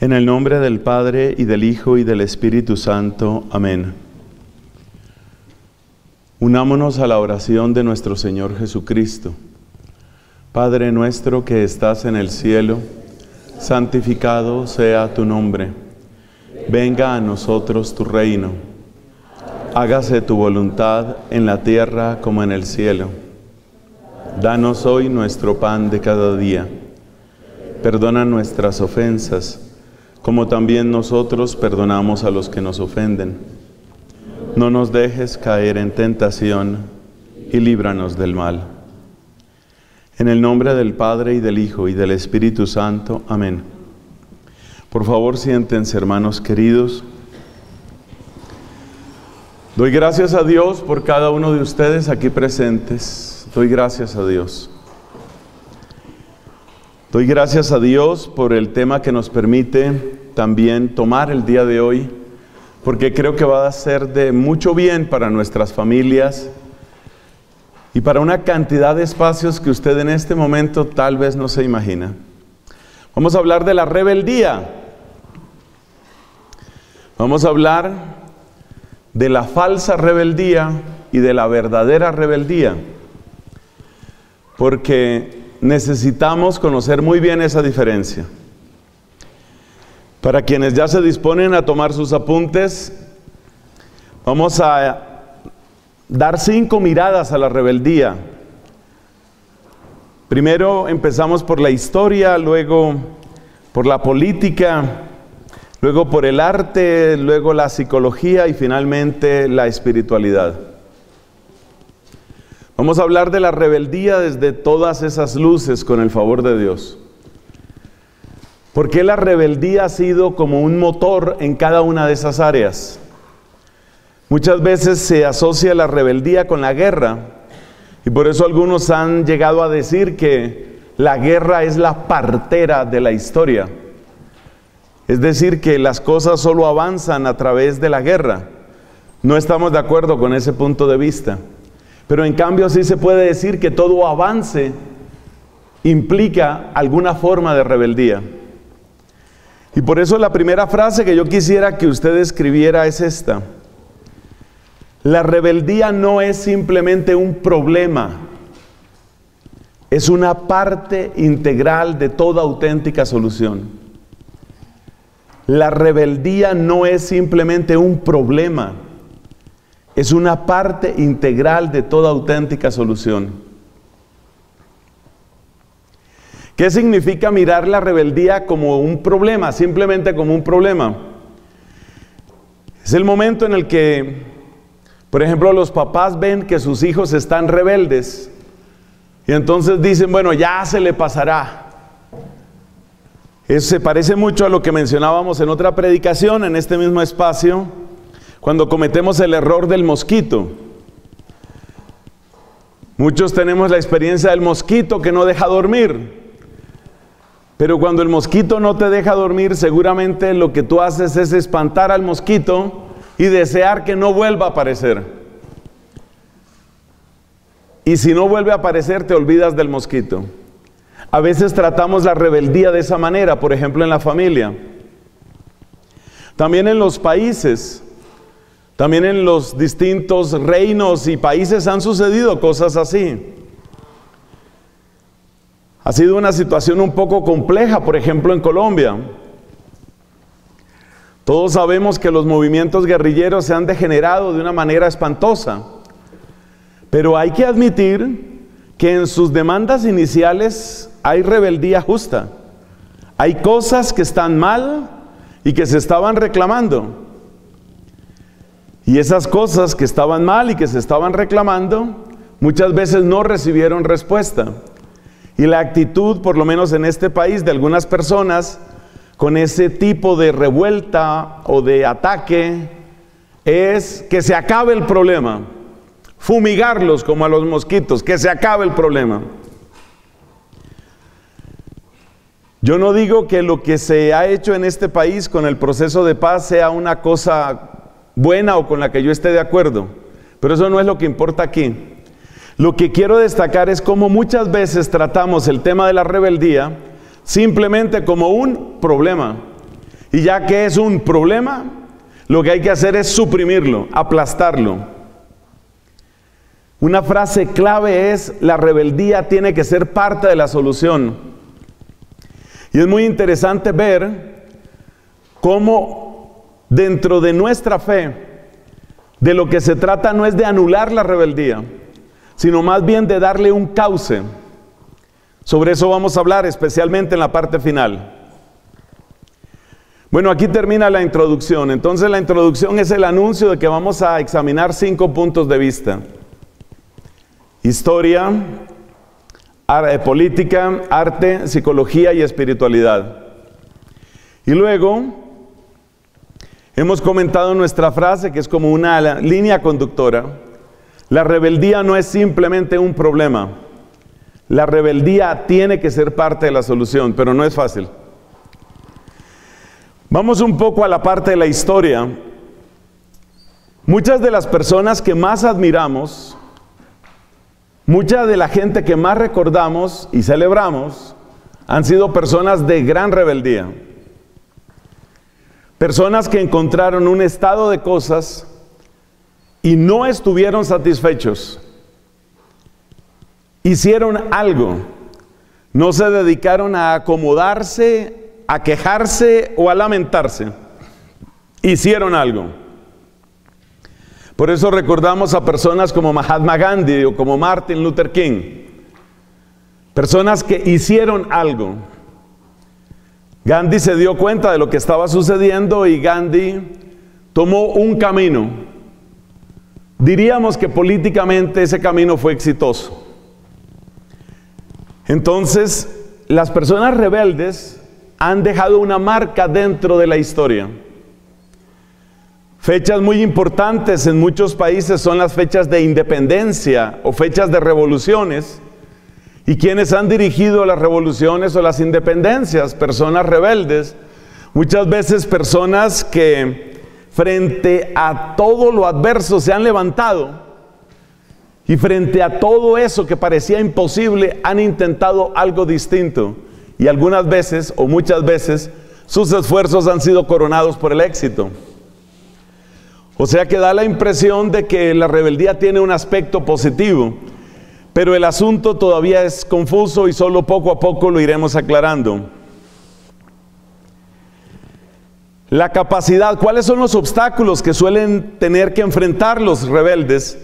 En el nombre del Padre, y del Hijo, y del Espíritu Santo. Amén. Unámonos a la oración de nuestro Señor Jesucristo. Padre nuestro que estás en el cielo, santificado sea tu nombre. Venga a nosotros tu reino. Hágase tu voluntad en la tierra como en el cielo. Danos hoy nuestro pan de cada día. Perdona nuestras ofensas, como también nosotros perdonamos a los que nos ofenden. No nos dejes caer en tentación y líbranos del mal. En el nombre del Padre, y del Hijo, y del Espíritu Santo. Amén. Por favor, siéntense, hermanos queridos. Doy gracias a Dios por cada uno de ustedes aquí presentes. Doy gracias a Dios. Doy gracias a Dios por el tema que nos permite también tomar el día de hoy, porque creo que va a ser de mucho bien para nuestras familias y para una cantidad de espacios que usted en este momento tal vez no se imagina. Vamos a hablar de la rebeldía. Vamos a hablar de la falsa rebeldía y de la verdadera rebeldía, porque necesitamos conocer muy bien esa diferencia. Para quienes ya se disponen a tomar sus apuntes, vamos a dar 5 miradas a la rebeldía. Primero empezamos por la historia, luego por la política, luego por el arte, luego la psicología y finalmente la espiritualidad. Vamos a hablar de la rebeldía desde todas esas luces, con el favor de Dios. ¿Por qué la rebeldía ha sido como un motor en cada una de esas áreas? Muchas veces se asocia la rebeldía con la guerra, y por eso algunos han llegado a decir que la guerra es la partera de la historia. Es decir, que las cosas solo avanzan a través de la guerra. No estamos de acuerdo con ese punto de vista. Pero en cambio sí se puede decir que todo avance implica alguna forma de rebeldía. Y por eso la primera frase que yo quisiera que usted escribiera es esta: la rebeldía no es simplemente un problema, es una parte integral de toda auténtica solución. La rebeldía no es simplemente un problema, es una parte integral de toda auténtica solución. ¿Qué significa mirar la rebeldía como un problema? Simplemente como un problema. Es el momento en el que, por ejemplo, los papás ven que sus hijos están rebeldes y entonces dicen, bueno, ya se le pasará. Eso se parece mucho a lo que mencionábamos en otra predicación, en este mismo espacio, cuando cometemos el error del mosquito. Muchos tenemos la experiencia del mosquito que no deja dormir. Pero cuando el mosquito no te deja dormir, seguramente lo que tú haces es espantar al mosquito y desear que no vuelva a aparecer. Y si no vuelve a aparecer, te olvidas del mosquito. A veces tratamos la rebeldía de esa manera, por ejemplo en la familia. También en los países. También en los distintos reinos y países han sucedido cosas así. Ha sido una situación un poco compleja, por ejemplo en Colombia. Todos sabemos que los movimientos guerrilleros se han degenerado de una manera espantosa. Pero hay que admitir que en sus demandas iniciales hay rebeldía justa. Hay cosas que están mal y que se estaban reclamando. Y esas cosas que estaban mal y que se estaban reclamando, muchas veces no recibieron respuesta. Y la actitud, por lo menos en este país, de algunas personas con ese tipo de revuelta o de ataque es que se acabe el problema. Fumigarlos como a los mosquitos, que se acabe el problema. Yo no digo que lo que se ha hecho en este país con el proceso de paz sea una cosa buena o con la que yo esté de acuerdo, pero eso no es lo que importa aquí. Lo que quiero destacar es cómo muchas veces tratamos el tema de la rebeldía simplemente como un problema Y ya que es un problema, lo que hay que hacer es suprimirlo, aplastarlo. Una frase clave es: la rebeldía tiene que ser parte de la solución. Y es muy interesante ver cómo dentro de nuestra fe, de lo que se trata no es de anular la rebeldía, sino más bien de darle un cauce. Sobre eso vamos a hablar especialmente en la parte final. Bueno, aquí termina la introducción. Entonces la introducción es el anuncio de que vamos a examinar 5 puntos de vista: historia, política, arte, psicología y espiritualidad. Y luego hemos comentado nuestra frase, que es como una línea conductora: la rebeldía no es simplemente un problema, la rebeldía tiene que ser parte de la solución, pero no es fácil. Vamos un poco a la parte de la historia. Muchas de las personas que más admiramos, mucha de la gente que más recordamos y celebramos han sido personas de gran rebeldía. Personas que encontraron un estado de cosas y no estuvieron satisfechos. Hicieron algo. No se dedicaron a acomodarse, a quejarse o a lamentarse. Hicieron algo. Por eso recordamos a personas como Mahatma Gandhi o como Martin Luther King. Personas que hicieron algo. Gandhi se dio cuenta de lo que estaba sucediendo y Gandhi tomó un camino. Diríamos que políticamente ese camino fue exitoso. Entonces, las personas rebeldes han dejado una marca dentro de la historia. Fechas muy importantes en muchos países son las fechas de independencia o fechas de revoluciones. Y quienes han dirigido las revoluciones o las independencias, personas rebeldes, muchas veces personas que frente a todo lo adverso se han levantado y frente a todo eso que parecía imposible han intentado algo distinto. Y algunas veces o muchas veces sus esfuerzos han sido coronados por el éxito. O sea que da la impresión de que la rebeldía tiene un aspecto positivo, pero el asunto todavía es confuso y solo poco a poco lo iremos aclarando. La capacidad, ¿cuáles son los obstáculos que suelen tener que enfrentar los rebeldes?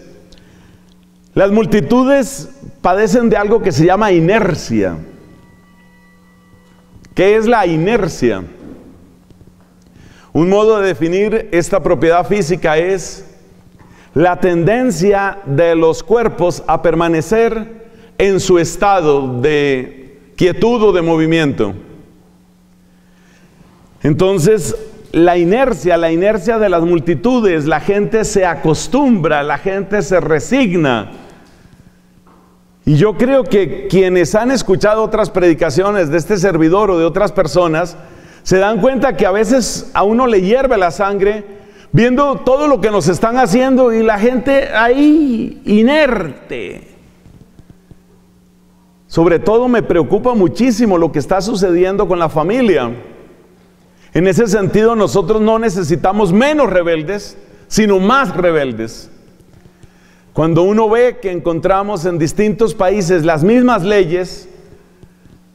Las multitudes padecen de algo que se llama inercia. ¿Qué es la inercia? Un modo de definir esta propiedad física es la tendencia de los cuerpos a permanecer en su estado de quietud o de movimiento. Entonces, la inercia de las multitudes, la gente se acostumbra, la gente se resigna. Y yo creo que quienes han escuchado otras predicaciones de este servidor o de otras personas, se dan cuenta que a veces a uno le hierve la sangre viendo todo lo que nos están haciendo y la gente ahí inerte. Sobre todo me preocupa muchísimo lo que está sucediendo con la familia. En ese sentido nosotros no necesitamos menos rebeldes, sino más rebeldes. Cuando uno ve que encontramos en distintos países las mismas leyes,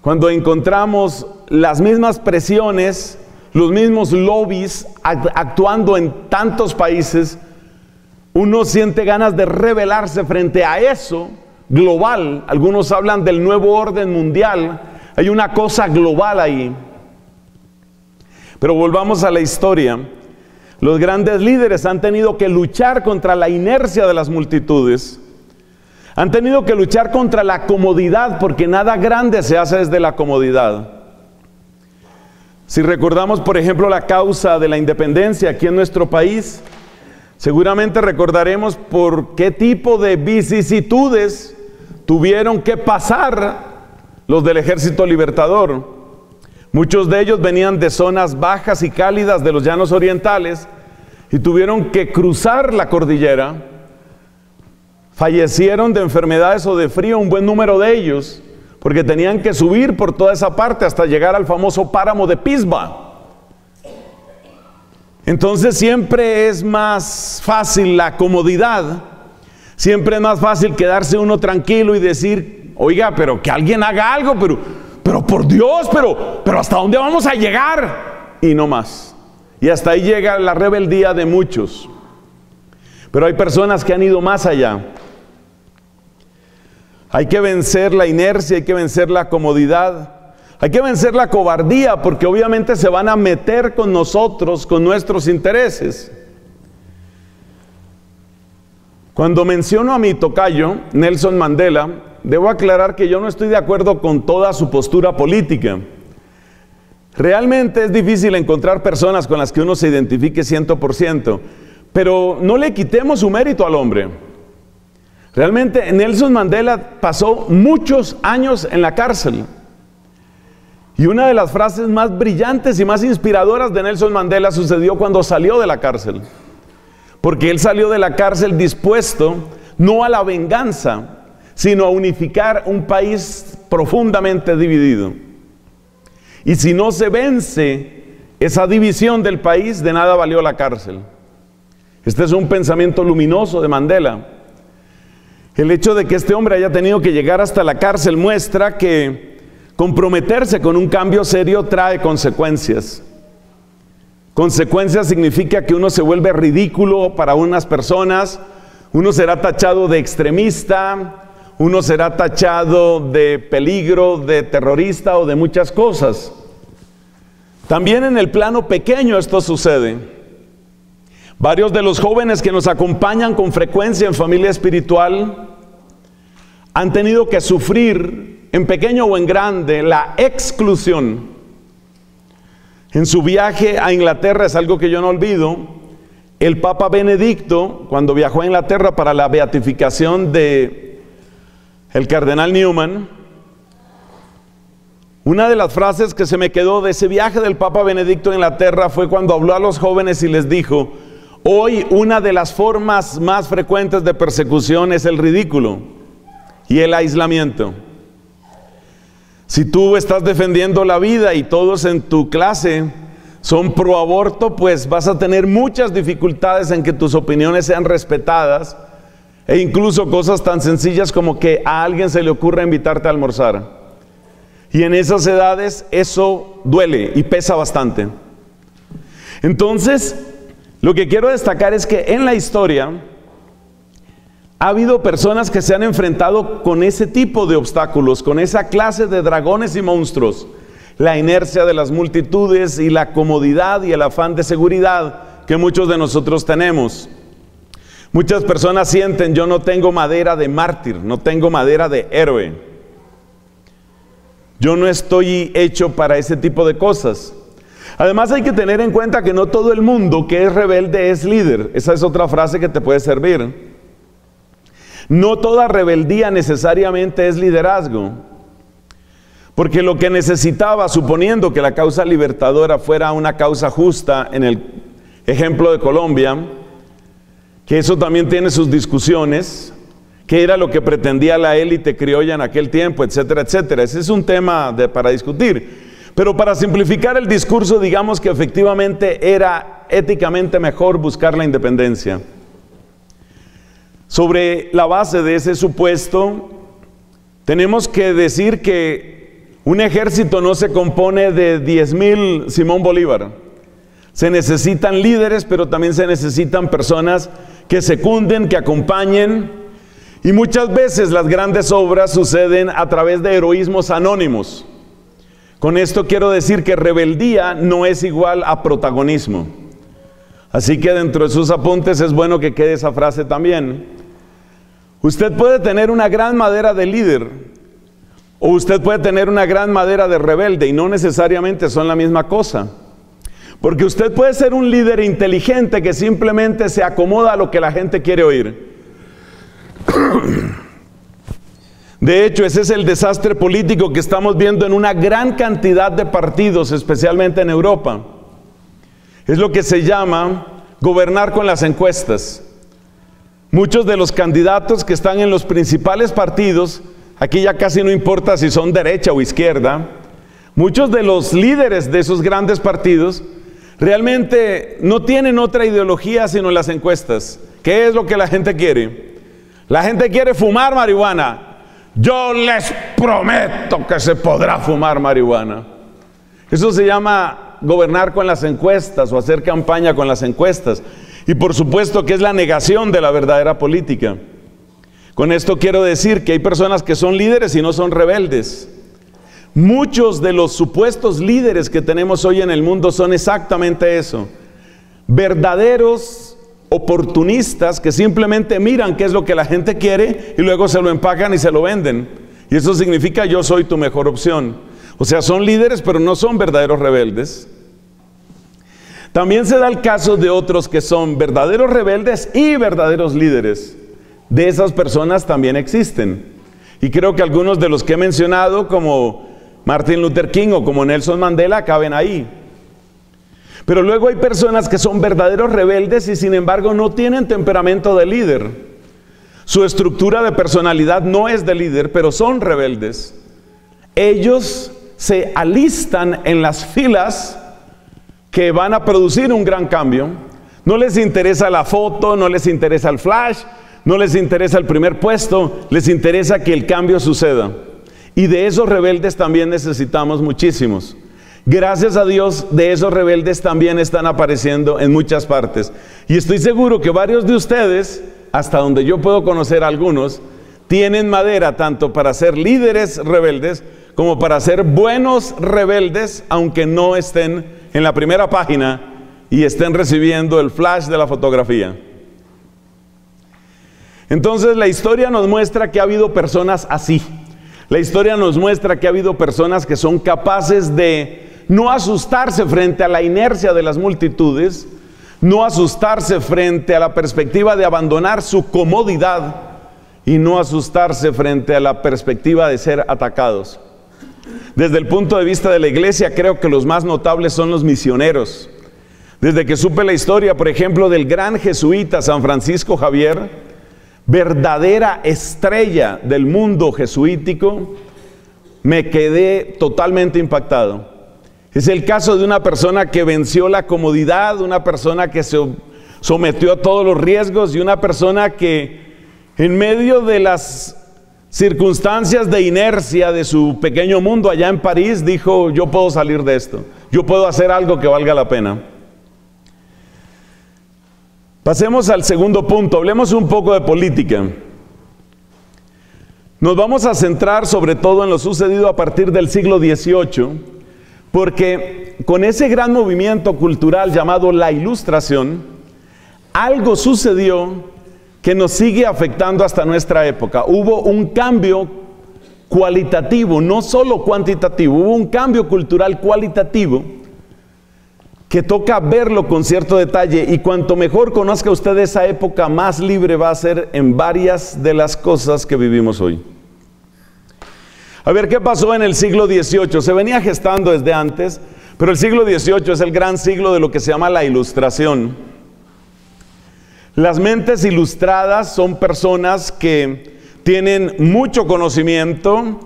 cuando encontramos las mismas presiones, los mismos lobbies actuando en tantos países, uno siente ganas de rebelarse frente a eso global. Algunos hablan del nuevo orden mundial, hay una cosa global ahí. Pero volvamos a la historia. Los grandes líderes han tenido que luchar contra la inercia de las multitudes. Han tenido que luchar contra la comodidad, porque nada grande se hace desde la comodidad. Si recordamos, por ejemplo, la causa de la independencia aquí en nuestro país, seguramente recordaremos por qué tipo de vicisitudes tuvieron que pasar los del Ejército Libertador. Muchos de ellos venían de zonas bajas y cálidas de los llanos orientales y tuvieron que cruzar la cordillera. Fallecieron de enfermedades o de frío un buen número de ellos, porque tenían que subir por toda esa parte hasta llegar al famoso páramo de Pisba. Entonces siempre es más fácil la comodidad, siempre es más fácil quedarse uno tranquilo y decir, oiga, pero que alguien haga algo, pero por Dios, pero ¿hasta dónde vamos a llegar? Y no más. Y hasta ahí llega la rebeldía de muchos. Pero hay personas que han ido más allá. Hay que vencer la inercia, hay que vencer la comodidad. Hay que vencer la cobardía, porque obviamente se van a meter con nosotros, con nuestros intereses. Cuando menciono a mi tocayo, Nelson Mandela, debo aclarar que yo no estoy de acuerdo con toda su postura política. Realmente es difícil encontrar personas con las que uno se identifique 100%, pero no le quitemos su mérito al hombre. Realmente Nelson Mandela pasó muchos años en la cárcel. Y una de las frases más brillantes y más inspiradoras de Nelson Mandela sucedió cuando salió de la cárcel. Porque él salió de la cárcel dispuesto no a la venganza, sino a unificar un país profundamente dividido. Y si no se vence esa división del país, de nada valió la cárcel. Este es un pensamiento luminoso de Mandela. El hecho de que este hombre haya tenido que llegar hasta la cárcel muestra que comprometerse con un cambio serio trae consecuencias. Consecuencias significa que uno se vuelve ridículo para unas personas, uno será tachado de extremista, uno será tachado de peligro, de terrorista o de muchas cosas. También en el plano pequeño esto sucede. Varios de los jóvenes que nos acompañan con frecuencia en familia espiritual han tenido que sufrir, en pequeño o en grande, la exclusión. En su viaje a Inglaterra, es algo que yo no olvido, el Papa Benedicto, cuando viajó a Inglaterra para la beatificación de el Cardenal Newman, una de las frases que se me quedó de ese viaje del Papa Benedicto a Inglaterra fue cuando habló a los jóvenes y les dijo, hoy una de las formas más frecuentes de persecución es el ridículo y el aislamiento. Si tú estás defendiendo la vida y todos en tu clase son pro aborto, pues vas a tener muchas dificultades en que tus opiniones sean respetadas, e incluso cosas tan sencillas como que a alguien se le ocurra invitarte a almorzar. Y en esas edades eso duele y pesa bastante. Entonces, lo que quiero destacar es que en la historia ha habido personas que se han enfrentado con ese tipo de obstáculos, con esa clase de dragones y monstruos. La inercia de las multitudes y la comodidad y el afán de seguridad que muchos de nosotros tenemos. Muchas personas sienten, yo no tengo madera de mártir, no tengo madera de héroe. Yo no estoy hecho para ese tipo de cosas. Además hay que tener en cuenta que no todo el mundo que es rebelde es líder. Esa es otra frase que te puede servir. No toda rebeldía necesariamente es liderazgo, porque lo que necesitaba, suponiendo que la causa libertadora fuera una causa justa, en el ejemplo de Colombia, que eso también tiene sus discusiones, que era lo que pretendía la élite criolla en aquel tiempo, etcétera, etcétera. Ese es un tema para discutir. Pero para simplificar el discurso, digamos que efectivamente era éticamente mejor buscar la independencia. Sobre la base de ese supuesto, tenemos que decir que un ejército no se compone de 10.000 Simón Bolívar. Se necesitan líderes, pero también se necesitan personas que secunden, que acompañen. Y muchas veces las grandes obras suceden a través de heroísmos anónimos. Con esto quiero decir que rebeldía no es igual a protagonismo. Así que dentro de sus apuntes es bueno que quede esa frase también. Usted puede tener una gran madera de líder, o usted puede tener una gran madera de rebelde, y no necesariamente son la misma cosa. Porque usted puede ser un líder inteligente que simplemente se acomoda a lo que la gente quiere oír. De hecho, ese es el desastre político que estamos viendo en una gran cantidad de partidos, especialmente en Europa. Es lo que se llama gobernar con las encuestas. Muchos de los candidatos que están en los principales partidos, aquí ya casi no importa si son derecha o izquierda, muchos de los líderes de esos grandes partidos Realmente no tienen otra ideología sino las encuestas. ¿Qué es lo que la gente quiere? La gente quiere fumar marihuana. Yo les prometo que se podrá fumar marihuana. Eso se llama gobernar con las encuestas o hacer campaña con las encuestas. Y por supuesto que es la negación de la verdadera política. Con esto quiero decir que hay personas que son líderes y no son rebeldes. Muchos de los supuestos líderes que tenemos hoy en el mundo son exactamente eso. Verdaderos oportunistas que simplemente miran qué es lo que la gente quiere y luego se lo empacan y se lo venden. Y eso significa yo soy tu mejor opción. O sea, son líderes pero no son verdaderos rebeldes. También se da el caso de otros que son verdaderos rebeldes y verdaderos líderes. De esas personas también existen. Y creo que algunos de los que he mencionado, como Martin Luther King o como Nelson Mandela, caben ahí. Pero luego hay personas que son verdaderos rebeldes y sin embargo no tienen temperamento de líder. Su estructura de personalidad no es de líder, pero son rebeldes. Ellos se alistan en las filas que van a producir un gran cambio. No les interesa la foto, no les interesa el flash, no les interesa el primer puesto, les interesa que el cambio suceda. Y de esos rebeldes también necesitamos muchísimos. Gracias a Dios, de esos rebeldes también están apareciendo en muchas partes. Y estoy seguro que varios de ustedes, hasta donde yo puedo conocer algunos, tienen madera tanto para ser líderes rebeldes como para ser buenos rebeldes, aunque no estén en la primera página y estén recibiendo el flash de la fotografía. Entonces la historia nos muestra que ha habido personas así. La historia nos muestra que ha habido personas que son capaces de no asustarse frente a la inercia de las multitudes, no asustarse frente a la perspectiva de abandonar su comodidad y no asustarse frente a la perspectiva de ser atacados. Desde el punto de vista de la iglesia, creo que los más notables son los misioneros. Desde que supe la historia, por ejemplo, del gran jesuita San Francisco Javier, verdadera estrella del mundo jesuítico, me quedé totalmente impactado. Es el caso de una persona que venció la comodidad, una persona que se sometió a todos los riesgos y una persona que en medio de las circunstancias de inercia de su pequeño mundo allá en París dijo: yo puedo salir de esto, yo puedo hacer algo que valga la pena. Pasemos al segundo punto, hablemos un poco de política. Nos vamos a centrar sobre todo en lo sucedido a partir del siglo XVIII, porque con ese gran movimiento cultural llamado la Ilustración, algo sucedió que nos sigue afectando hasta nuestra época. Hubo un cambio cualitativo, no solo cuantitativo, hubo un cambio cultural cualitativo que toca verlo con cierto detalle, y cuanto mejor conozca usted esa época, más libre va a ser en varias de las cosas que vivimos hoy. A ver, ¿qué pasó en el siglo XVIII? Se venía gestando desde antes, pero el siglo XVIII es el gran siglo de lo que se llama la Ilustración. Las mentes ilustradas son personas que tienen mucho conocimiento,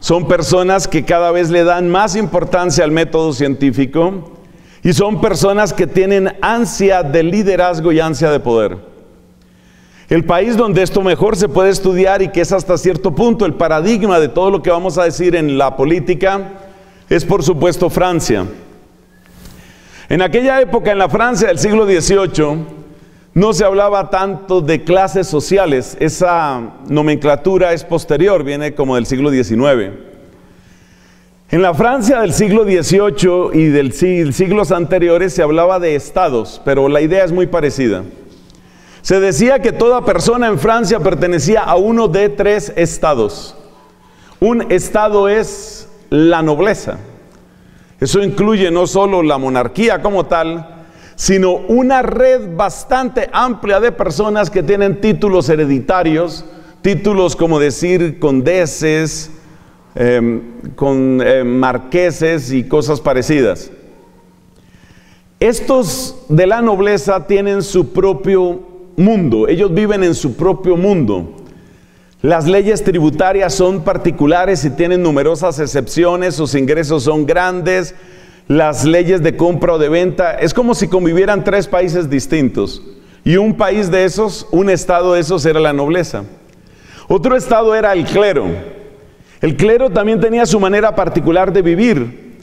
son personas que cada vez le dan más importancia al método científico y son personas que tienen ansia de liderazgo y ansia de poder. El país donde esto mejor se puede estudiar y que es hasta cierto punto el paradigma de todo lo que vamos a decir en la política es, por supuesto, Francia. En aquella época, en la Francia del siglo XVIII, no se hablaba tanto de clases sociales. Esa nomenclatura es posterior, viene como del siglo XIX. En la Francia del siglo XVIII y de siglos anteriores se hablaba de estados, pero la idea es muy parecida. Se decía que toda persona en Francia pertenecía a uno de tres estados. Un estado es la nobleza. Eso incluye no solo la monarquía como tal, sino una red bastante amplia de personas que tienen títulos hereditarios, títulos como decir condeses, marqueses y cosas parecidas. Estos de la nobleza tienen su propio mundo, ellos viven en su propio mundo. Las leyes tributarias son particulares y tienen numerosas excepciones, sus ingresos son grandes, las leyes de compra o de venta. Es como si convivieran tres países distintos. Y un país de esos, un estado de esos era la nobleza. Otro estado era el clero. El clero también tenía su manera particular de vivir.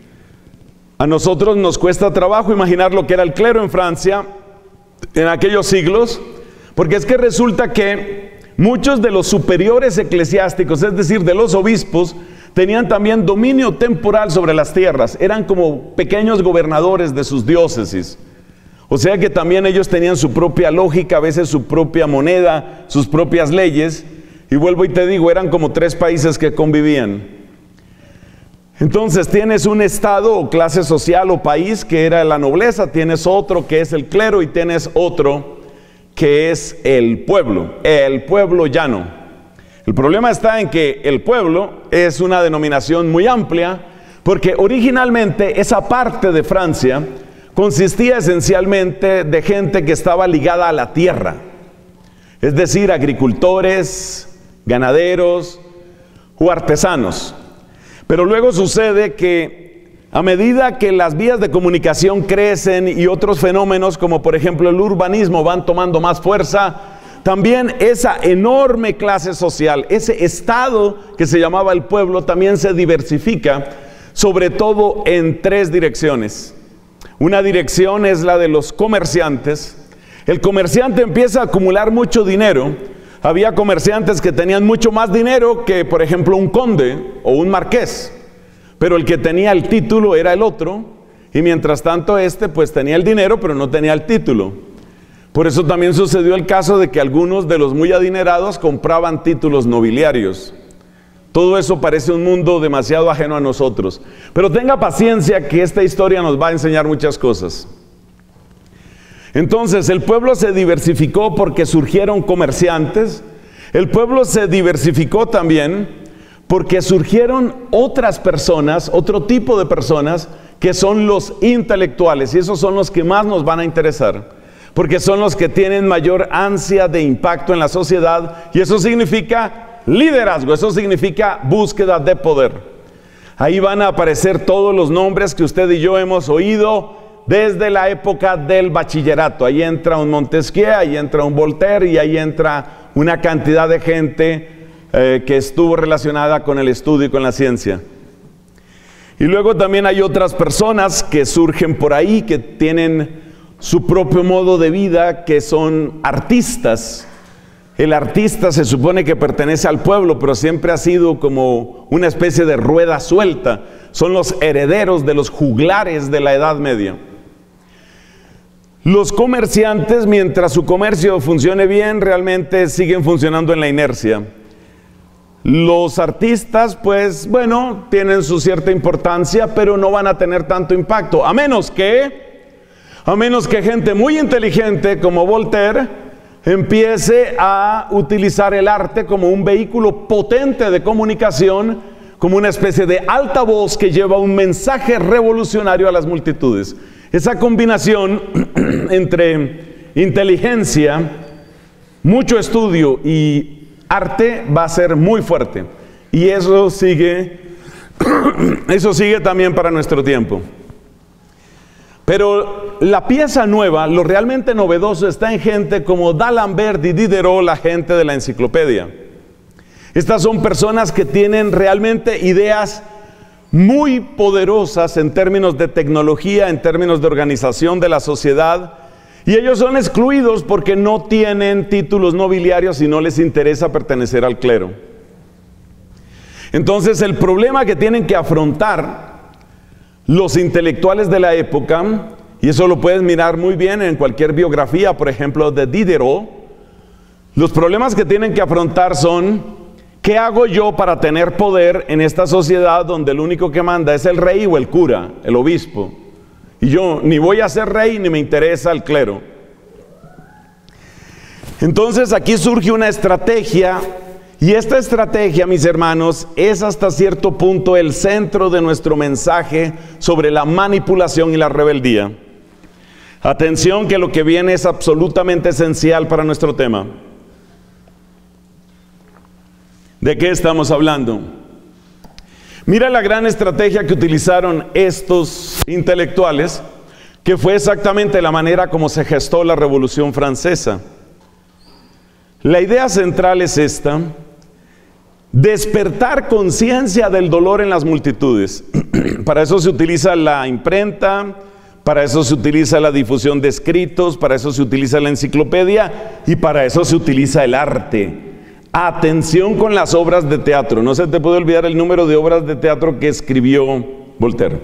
A nosotros nos cuesta trabajo imaginar lo que era el clero en Francia en aquellos siglos, porque es que resulta que muchos de los superiores eclesiásticos, es decir, de los obispos, tenían también dominio temporal sobre las tierras. Eran como pequeños gobernadores de sus diócesis. O sea que también ellos tenían su propia lógica, a veces su propia moneda, sus propias leyes. Y vuelvo y te digo, eran como tres países que convivían. Entonces tienes un estado o clase social o país que era la nobleza, tienes otro que es el clero y tienes otro que es el pueblo llano. El problema está en que el pueblo es una denominación muy amplia, porque originalmente esa parte de Francia consistía esencialmente de gente que estaba ligada a la tierra, es decir, agricultores, ganaderos o artesanos. Pero luego sucede que a medida que las vías de comunicación crecen y otros fenómenos como por ejemplo el urbanismo van tomando más fuerza, también esa enorme clase social, ese estado que se llamaba el pueblo, también se diversifica, sobre todo en tres direcciones. Una dirección es la de los comerciantes. El comerciante empieza a acumular mucho dinero. Había comerciantes que tenían mucho más dinero que, por ejemplo, un conde o un marqués. Pero el que tenía el título era el otro. Y mientras tanto este pues tenía el dinero, pero no tenía el título. Por eso también sucedió el caso de que algunos de los muy adinerados compraban títulos nobiliarios. Todo eso parece un mundo demasiado ajeno a nosotros. Pero tenga paciencia que esta historia nos va a enseñar muchas cosas. Entonces el pueblo se diversificó porque surgieron comerciantes. El pueblo se diversificó también porque surgieron otras personas, otro tipo de personas que son los intelectuales, y esos son los que más nos van a interesar, porque son los que tienen mayor ansia de impacto en la sociedad, y eso significa liderazgo, eso significa búsqueda de poder. Ahí van a aparecer todos los nombres que usted y yo hemos oído desde la época del bachillerato. Ahí entra un Montesquieu, ahí entra un Voltaire y ahí entra una cantidad de gente que estuvo relacionada con el estudio y con la ciencia. Y luego también hay otras personas que surgen por ahí, que tienen su propio modo de vida, que son artistas. El artista se supone que pertenece al pueblo, pero siempre ha sido como una especie de rueda suelta. Son los herederos de los juglares de la Edad Media. Los comerciantes, mientras su comercio funcione bien, realmente siguen funcionando en la inercia. Los artistas, pues bueno, tienen su cierta importancia, pero no van a tener tanto impacto, a menos que gente muy inteligente como Voltaire empiece a utilizar el arte como un vehículo potente de comunicación, como una especie de altavoz que lleva un mensaje revolucionario a las multitudes. Esa combinación entre inteligencia, mucho estudio y arte va a ser muy fuerte. Y eso sigue también para nuestro tiempo. Pero la pieza nueva, lo realmente novedoso, está en gente como D'Alembert y Diderot, la gente de la enciclopedia. Estas son personas que tienen realmente ideas muy poderosas en términos de tecnología, en términos de organización de la sociedad, y ellos son excluidos porque no tienen títulos nobiliarios y no les interesa pertenecer al clero. Entonces el problema que tienen que afrontar los intelectuales de la época, y eso lo puedes mirar muy bien en cualquier biografía, por ejemplo, de Diderot, los problemas que tienen que afrontar son: ¿qué hago yo para tener poder en esta sociedad donde el único que manda es el rey o el cura, el obispo? Y yo ni voy a ser rey ni me interesa el clero. Entonces aquí surge una estrategia. Y esta estrategia, mis hermanos, es hasta cierto punto el centro de nuestro mensaje sobre la manipulación y la rebeldía. Atención, que lo que viene es absolutamente esencial para nuestro tema. ¿De qué estamos hablando? Mira la gran estrategia que utilizaron estos intelectuales, que fue exactamente la manera como se gestó la Revolución Francesa. La idea central es esta: despertar conciencia del dolor en las multitudes. Para eso se utiliza la imprenta, para eso se utiliza la difusión de escritos, para eso se utiliza la enciclopedia y para eso se utiliza el arte. Atención con las obras de teatro. No se te puede olvidar el número de obras de teatro que escribió Voltaire.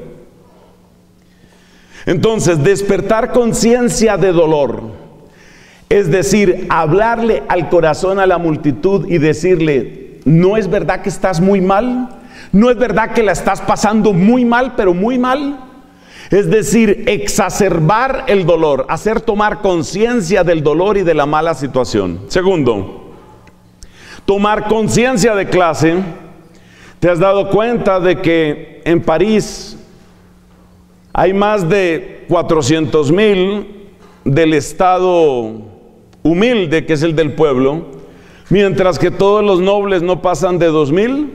Entonces, despertar conciencia de dolor, es decir, hablarle al corazón a la multitud y decirle: no es verdad que estás muy mal, no es verdad que la estás pasando muy mal, pero muy mal. Es decir, exacerbar el dolor, hacer tomar conciencia del dolor y de la mala situación. Segundo, tomar conciencia de clase. ¿Te has dado cuenta de que en París hay más de 400.000 del estado humilde, que es el del pueblo, mientras que todos los nobles no pasan de 2.000?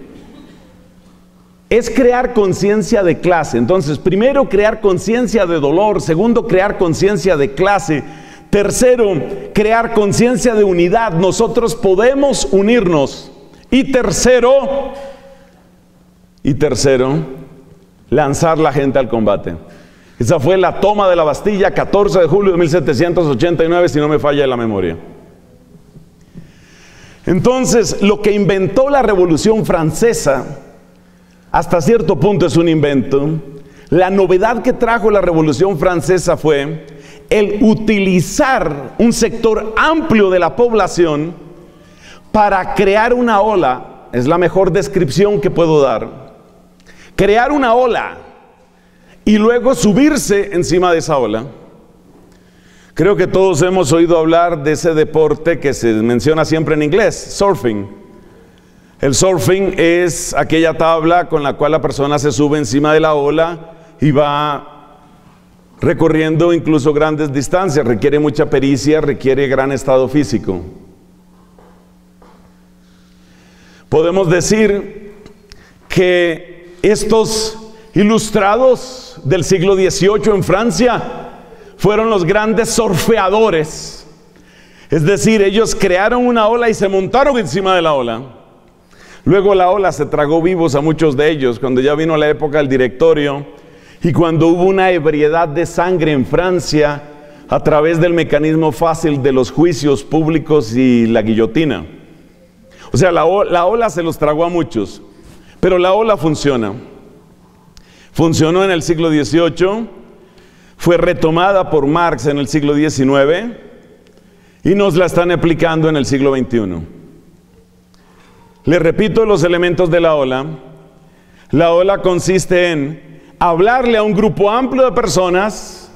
Es crear conciencia de clase. Entonces, primero, crear conciencia de dolor. Segundo, crear conciencia de clase. Tercero, crear conciencia de unidad. Nosotros podemos unirnos. Y tercero, lanzar la gente al combate. Esa fue la toma de la Bastilla, 14 de julio de 1789, si no me falla la memoria. Entonces, lo que inventó la Revolución Francesa, hasta cierto punto es un invento. La novedad que trajo la Revolución Francesa fue el utilizar un sector amplio de la población para crear una ola. Es la mejor descripción que puedo dar. Crear una ola y luego subirse encima de esa ola. Creo que todos hemos oído hablar de ese deporte que se menciona siempre en inglés, surfing. El surfing es aquella tabla con la cual la persona se sube encima de la ola y va recorriendo incluso grandes distancias. Requiere mucha pericia, requiere gran estado físico. Podemos decir que estos ilustrados del siglo XVIII en Francia fueron los grandes surfeadores. Es decir, ellos crearon una ola y se montaron encima de la ola. Luego la ola se tragó vivos a muchos de ellos, cuando ya vino la época del directorio. Y cuando hubo una ebriedad de sangre en Francia a través del mecanismo fácil de los juicios públicos y la guillotina. O sea, la ola se los tragó a muchos, pero la ola funciona. Funcionó en el siglo XVIII, fue retomada por Marx en el siglo XIX y nos la están aplicando en el siglo XXI. Les repito los elementos de la ola. La ola consiste en hablarle a un grupo amplio de personas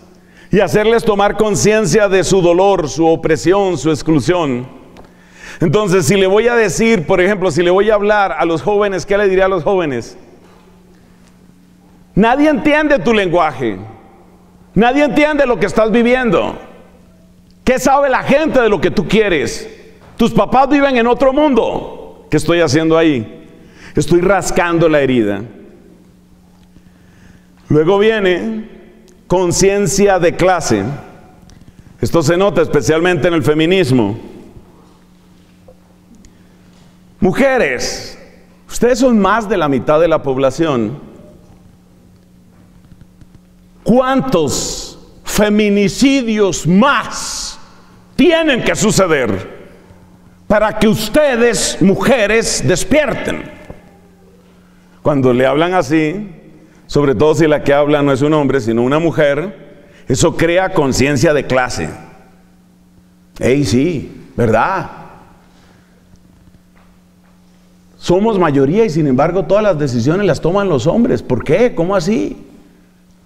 y hacerles tomar conciencia de su dolor, su opresión, su exclusión. Entonces, si le voy a decir, por ejemplo, si le voy a hablar a los jóvenes, ¿qué le diré a los jóvenes? Nadie entiende tu lenguaje. Nadie entiende lo que estás viviendo. ¿Qué sabe la gente de lo que tú quieres? Tus papás viven en otro mundo. ¿Qué estoy haciendo ahí? Estoy rascando la herida. Luego viene conciencia de clase. Esto se nota especialmente en el feminismo. Mujeres, ustedes son más de la mitad de la población. ¿Cuántos feminicidios más tienen que suceder para que ustedes, mujeres, despierten? Cuando le hablan así, sobre todo si la que habla no es un hombre, sino una mujer, eso crea conciencia de clase. ¡Ey, sí! ¿Verdad? Somos mayoría y sin embargo todas las decisiones las toman los hombres. ¿Por qué? ¿Cómo así?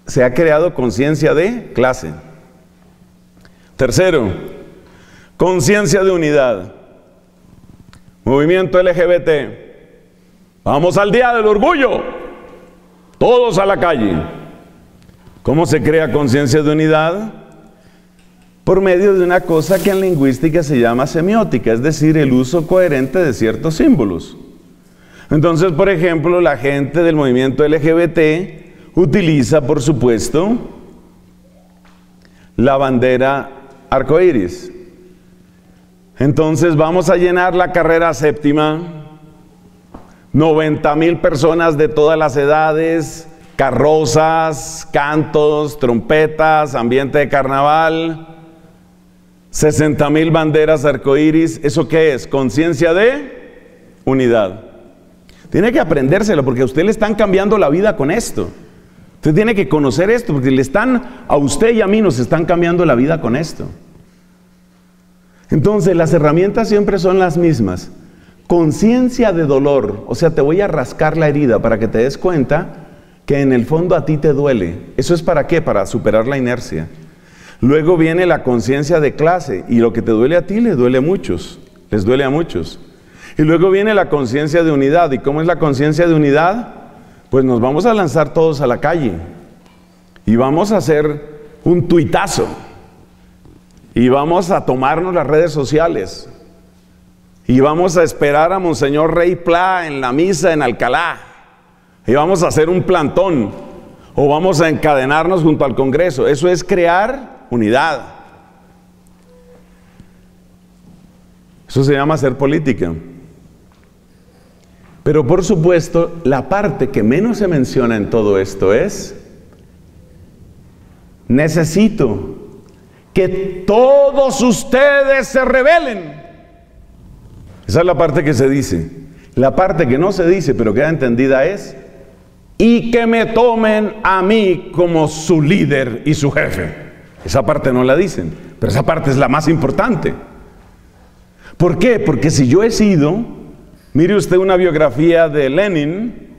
Se ha creado conciencia de clase. Tercero, conciencia de unidad. Movimiento LGBT. ¡Vamos al Día del Orgullo! Todos a la calle. ¿Cómo se crea conciencia de unidad? Por medio de una cosa que en lingüística se llama semiótica, es decir, el uso coherente de ciertos símbolos. Entonces, por ejemplo, la gente del movimiento LGBT utiliza, por supuesto, la bandera arcoíris. Entonces, vamos a llenar la carrera séptima, 90.000 personas de todas las edades, carrozas, cantos, trompetas, ambiente de carnaval, 60.000 banderas arcoíris. ¿Eso qué es? Conciencia de unidad. Tiene que aprendérselo porque a usted le están cambiando la vida con esto. Usted tiene que conocer esto porque le están, a usted y a mí nos están cambiando la vida con esto. Entonces, las herramientas siempre son las mismas. Conciencia de dolor, o sea, te voy a rascar la herida para que te des cuenta que en el fondo a ti te duele. ¿Eso es para qué? Para superar la inercia. Luego viene la conciencia de clase y lo que te duele a ti le duele a muchos, les duele a muchos. Y luego viene la conciencia de unidad. ¿Y cómo es la conciencia de unidad? Pues nos vamos a lanzar todos a la calle y vamos a hacer un tuitazo y vamos a tomarnos las redes sociales y vamos a esperar a Monseñor Rey Pla en la misa en Alcalá y vamos a hacer un plantón o vamos a encadenarnos junto al Congreso. Eso es crear unidad. Eso se llama hacer política. Pero por supuesto, la parte que menos se menciona en todo esto es: necesito que todos ustedes se rebelen. Esa es la parte que se dice. La parte que no se dice, pero queda entendida es: y que me tomen a mí como su líder y su jefe. Esa parte no la dicen, pero esa parte es la más importante. ¿Por qué? Porque si yo he sido... Mire usted una biografía de Lenin,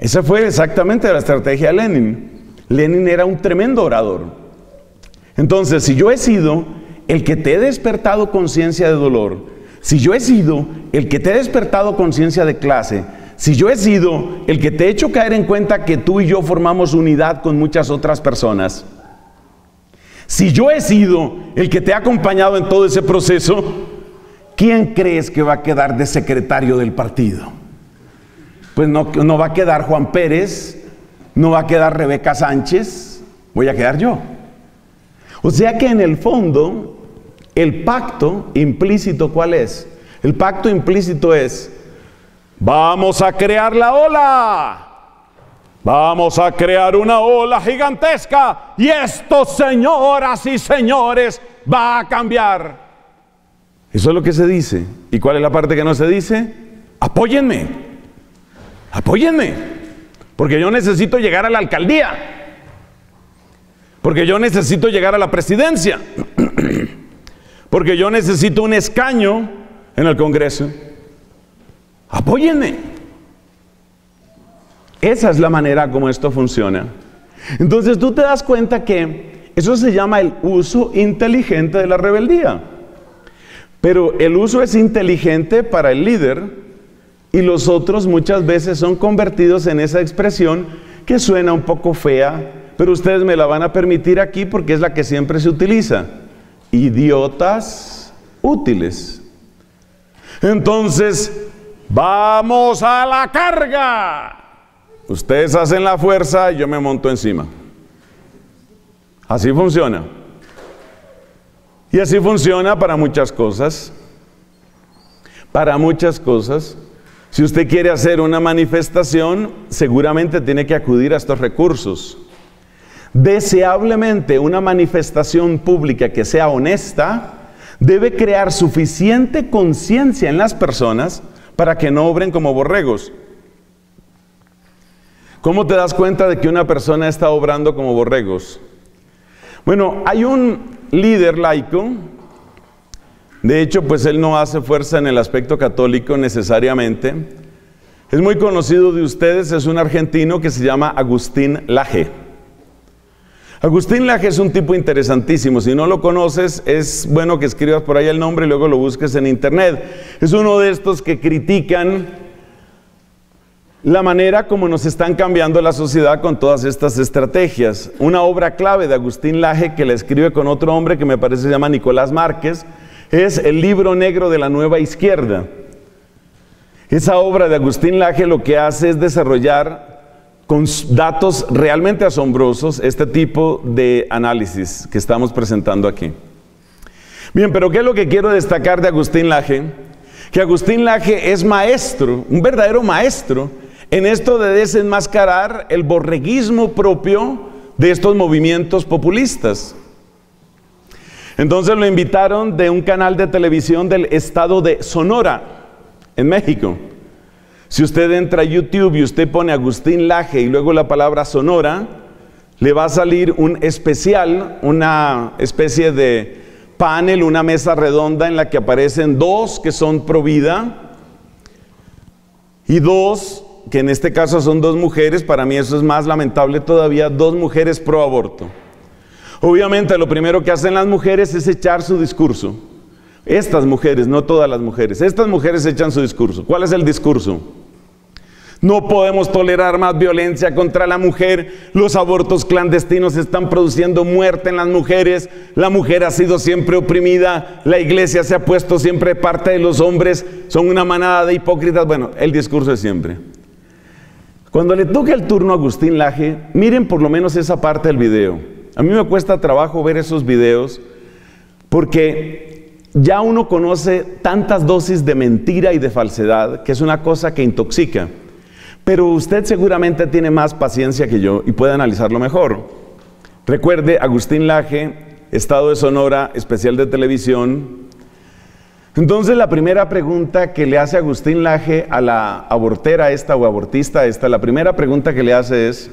esa fue exactamente la estrategia de Lenin. Lenin era un tremendo orador. Entonces, si yo he sido el que te he despertado conciencia de dolor, si yo he sido el que te he despertado conciencia de clase, si yo he sido el que te he hecho caer en cuenta que tú y yo formamos unidad con muchas otras personas, si yo he sido el que te ha acompañado en todo ese proceso, ¿quién crees que va a quedar de secretario del partido? Pues no va a quedar Juan Pérez, no va a quedar Rebeca Sánchez, voy a quedar yo. O sea que en el fondo, el pacto implícito, ¿cuál es? El pacto implícito es: vamos a crear la ola, vamos a crear una ola gigantesca y esto, señoras y señores, va a cambiar. Eso es lo que se dice. ¿Y cuál es la parte que no se dice? Apóyenme. Apóyenme. Porque yo necesito llegar a la alcaldía. Porque yo necesito llegar a la presidencia. Porque yo necesito un escaño en el Congreso. Apóyenme. Esa es la manera como esto funciona. Entonces tú te das cuenta que eso se llama el uso inteligente de la rebeldía. Pero el uso es inteligente para el líder y los otros muchas veces son convertidos en esa expresión que suena un poco fea, pero ustedes me la van a permitir aquí porque es la que siempre se utiliza: idiotas útiles. Entonces, ¡vamos a la carga! Ustedes hacen la fuerza y yo me monto encima. Así funciona. Y así funciona para muchas cosas. Para muchas cosas. Si usted quiere hacer una manifestación, seguramente tiene que acudir a estos recursos. Deseablemente, una manifestación pública que sea honesta debe crear suficiente conciencia en las personas para que no obren como borregos. ¿Cómo te das cuenta de que una persona está obrando como borregos? Bueno, hay un líder laico, de hecho pues él no hace fuerza en el aspecto católico necesariamente, es muy conocido de ustedes, es un argentino que se llama Agustín Laje. Agustín Laje es un tipo interesantísimo, si no lo conoces es bueno que escribas por ahí el nombre y luego lo busques en internet. Es uno de estos que critican la manera como nos están cambiando la sociedad con todas estas estrategias. Una obra clave de Agustín Laje, que la escribe con otro hombre que me parece se llama Nicolás Márquez, es El libro negro de la nueva izquierda. Esa obra de Agustín Laje lo que hace es desarrollar con datos realmente asombrosos este tipo de análisis que estamos presentando aquí. Bien, pero ¿qué es lo que quiero destacar de Agustín Laje? Que Agustín Laje es maestro, un verdadero maestro, en esto de desenmascarar el borreguismo propio de estos movimientos populistas. Entonces lo invitaron de un canal de televisión del estado de Sonora, en México. Si usted entra a YouTube y usted pone Agustín Laje y luego la palabra Sonora, le va a salir un especial, una especie de panel, una mesa redonda en la que aparecen dos que son pro vida y dos, que en este caso son dos mujeres, para mí eso es más lamentable todavía, dos mujeres pro aborto. Obviamente lo primero que hacen las mujeres es echar su discurso. Estas mujeres, no todas las mujeres, estas mujeres echan su discurso. ¿Cuál es el discurso? No podemos tolerar más violencia contra la mujer, los abortos clandestinos están produciendo muerte en las mujeres, la mujer ha sido siempre oprimida, la iglesia se ha puesto siempre parte de los hombres, son una manada de hipócritas. Bueno, el discurso de siempre. Cuando le toca el turno a Agustín Laje, miren por lo menos esa parte del video. A mí me cuesta trabajo ver esos videos porque ya uno conoce tantas dosis de mentira y de falsedad que es una cosa que intoxica. Pero usted seguramente tiene más paciencia que yo y puede analizarlo mejor. Recuerde, Agustín Laje, estado de Sonora, especial de televisión. Entonces la primera pregunta que le hace Agustín Laje a la abortera esta o abortista esta, la primera pregunta que le hace es: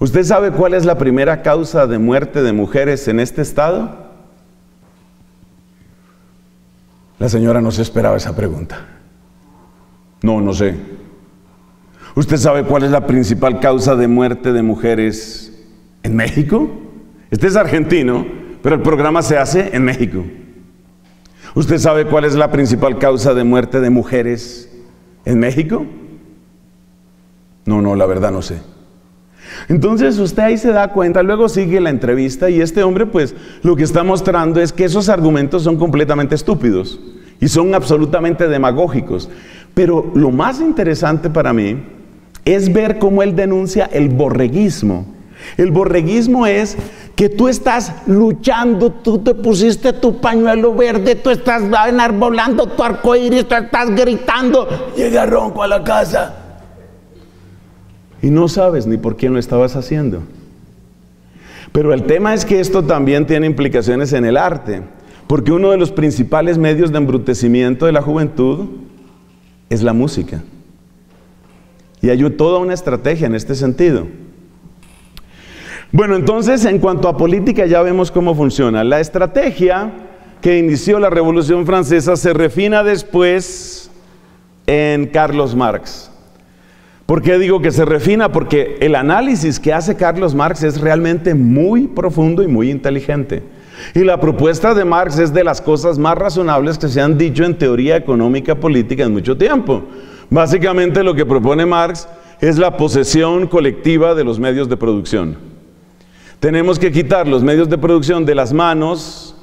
¿usted sabe cuál es la primera causa de muerte de mujeres en este estado? La señora no se esperaba esa pregunta. No, no sé. ¿Usted sabe cuál es la principal causa de muerte de mujeres en México? Este es argentino, pero el programa se hace en México. ¿Usted sabe cuál es la principal causa de muerte de mujeres en México? No, no, la verdad no sé. Entonces usted ahí se da cuenta, luego sigue la entrevista y este hombre pues lo que está mostrando es que esos argumentos son completamente estúpidos y son absolutamente demagógicos. Pero lo más interesante para mí es ver cómo él denuncia el borreguismo. El borreguismo es que tú estás luchando, tú te pusiste tu pañuelo verde, tú estás enarbolando tu arcoíris, tú estás gritando, llega ronco a la casa. Y no sabes ni por quién lo estabas haciendo. Pero el tema es que esto también tiene implicaciones en el arte, porque uno de los principales medios de embrutecimiento de la juventud es la música. Y hay toda una estrategia en este sentido. Bueno, entonces, en cuanto a política ya vemos cómo funciona. La estrategia que inició la Revolución Francesa se refina después en Carlos Marx. ¿Por qué digo que se refina? Porque el análisis que hace Carlos Marx es realmente muy profundo y muy inteligente. Y la propuesta de Marx es de las cosas más razonables que se han dicho en teoría económica política en mucho tiempo. Básicamente lo que propone Marx es la posesión colectiva de los medios de producción. Tenemos que quitar los medios de producción de las manos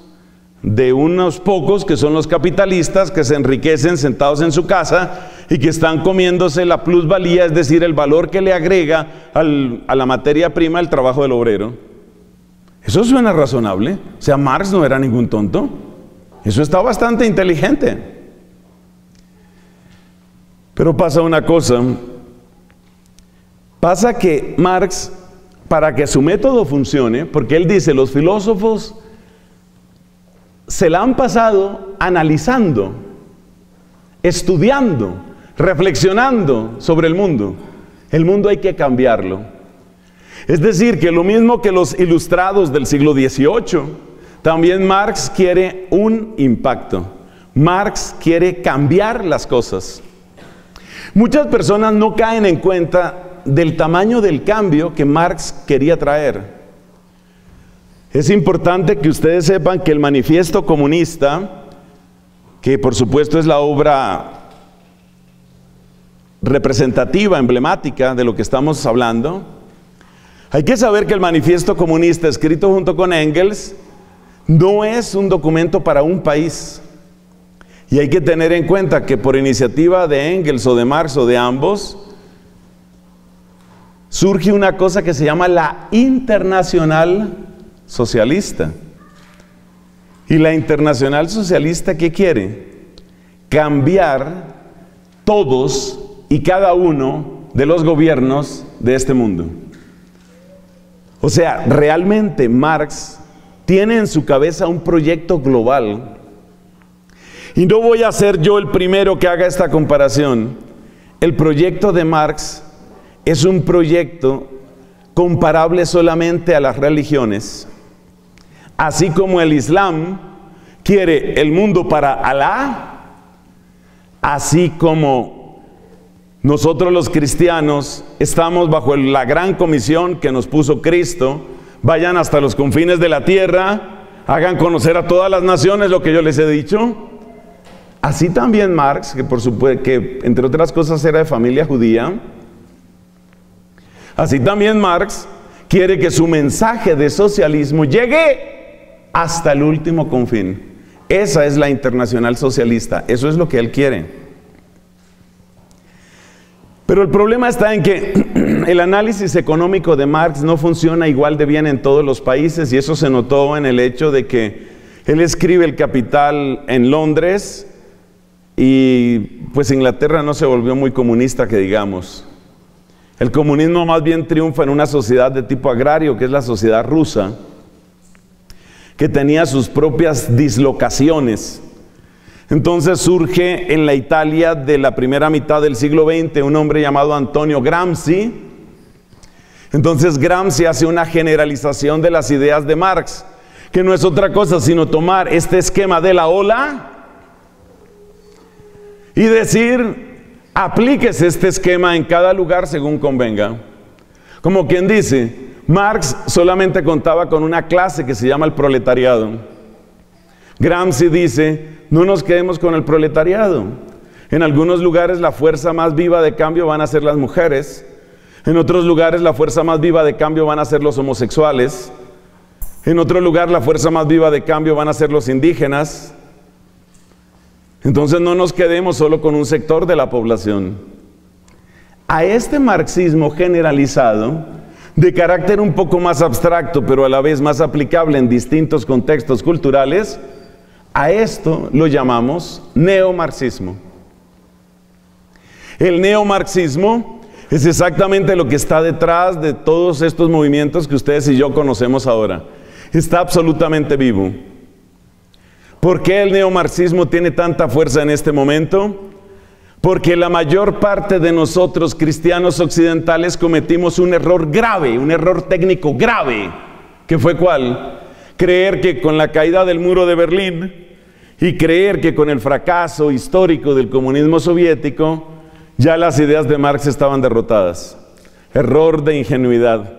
de unos pocos que son los capitalistas que se enriquecen sentados en su casa y que están comiéndose la plusvalía, es decir, el valor que le agrega a la materia prima el trabajo del obrero. Eso suena razonable. O sea, Marx no era ningún tonto. Eso está bastante inteligente. Pero pasa una cosa. Pasa que Marx, para que su método funcione, porque él dice, los filósofos se la han pasado analizando, estudiando, reflexionando sobre el mundo. El mundo hay que cambiarlo. Es decir, que lo mismo que los ilustrados del siglo XVIII, también Marx quiere un impacto. Marx quiere cambiar las cosas. Muchas personas no caen en cuenta del tamaño del cambio que Marx quería traer. Es importante que ustedes sepan que el Manifiesto Comunista, que por supuesto es la obra representativa, emblemática de lo que estamos hablando, hay que saber que el Manifiesto Comunista, escrito junto con Engels, no es un documento para un país. Y hay que tener en cuenta que por iniciativa de Engels o de Marx o de ambos, surge una cosa que se llama la Internacional Socialista. ¿Y la Internacional Socialista qué quiere? Cambiar todos y cada uno de los gobiernos de este mundo. O sea, realmente Marx tiene en su cabeza un proyecto global. Y no voy a ser yo el primero que haga esta comparación. El proyecto de Marx es un proyecto comparable solamente a las religiones. Así como el Islam quiere el mundo para Alá, así como nosotros los cristianos estamos bajo la gran comisión que nos puso Cristo, vayan hasta los confines de la tierra, hagan conocer a todas las naciones lo que yo les he dicho. Así también Marx, que por supuesto, que entre otras cosas era de familia judía, así también Marx quiere que su mensaje de socialismo llegue hasta el último confín. Esa es la Internacional Socialista, eso es lo que él quiere. Pero el problema está en que el análisis económico de Marx no funciona igual de bien en todos los países, y eso se notó en el hecho de que él escribe El Capital en Londres, y pues Inglaterra no se volvió muy comunista, que digamos. El comunismo más bien triunfa en una sociedad de tipo agrario, que es la sociedad rusa, que tenía sus propias dislocaciones. Entonces surge en la Italia de la primera mitad del siglo XX un hombre llamado Antonio Gramsci. Entonces Gramsci hace una generalización de las ideas de Marx, que no es otra cosa sino tomar este esquema de la ola y decir: aplíquese este esquema en cada lugar según convenga. Como quien dice, Marx solamente contaba con una clase que se llama el proletariado. Gramsci dice: no nos quedemos con el proletariado. En algunos lugares la fuerza más viva de cambio van a ser las mujeres. En otros lugares la fuerza más viva de cambio van a ser los homosexuales. En otro lugar la fuerza más viva de cambio van a ser los indígenas. Entonces no nos quedemos solo con un sector de la población. A este marxismo generalizado, de carácter un poco más abstracto, pero a la vez más aplicable en distintos contextos culturales, a esto lo llamamos neomarxismo. El neomarxismo es exactamente lo que está detrás de todos estos movimientos que ustedes y yo conocemos ahora. Está absolutamente vivo. ¿Por qué el neomarxismo tiene tanta fuerza en este momento? Porque la mayor parte de nosotros, cristianos occidentales, cometimos un error grave, un error técnico grave. ¿Qué fue cuál? Creer que con la caída del muro de Berlín y creer que con el fracaso histórico del comunismo soviético, ya las ideas de Marx estaban derrotadas. Error de ingenuidad.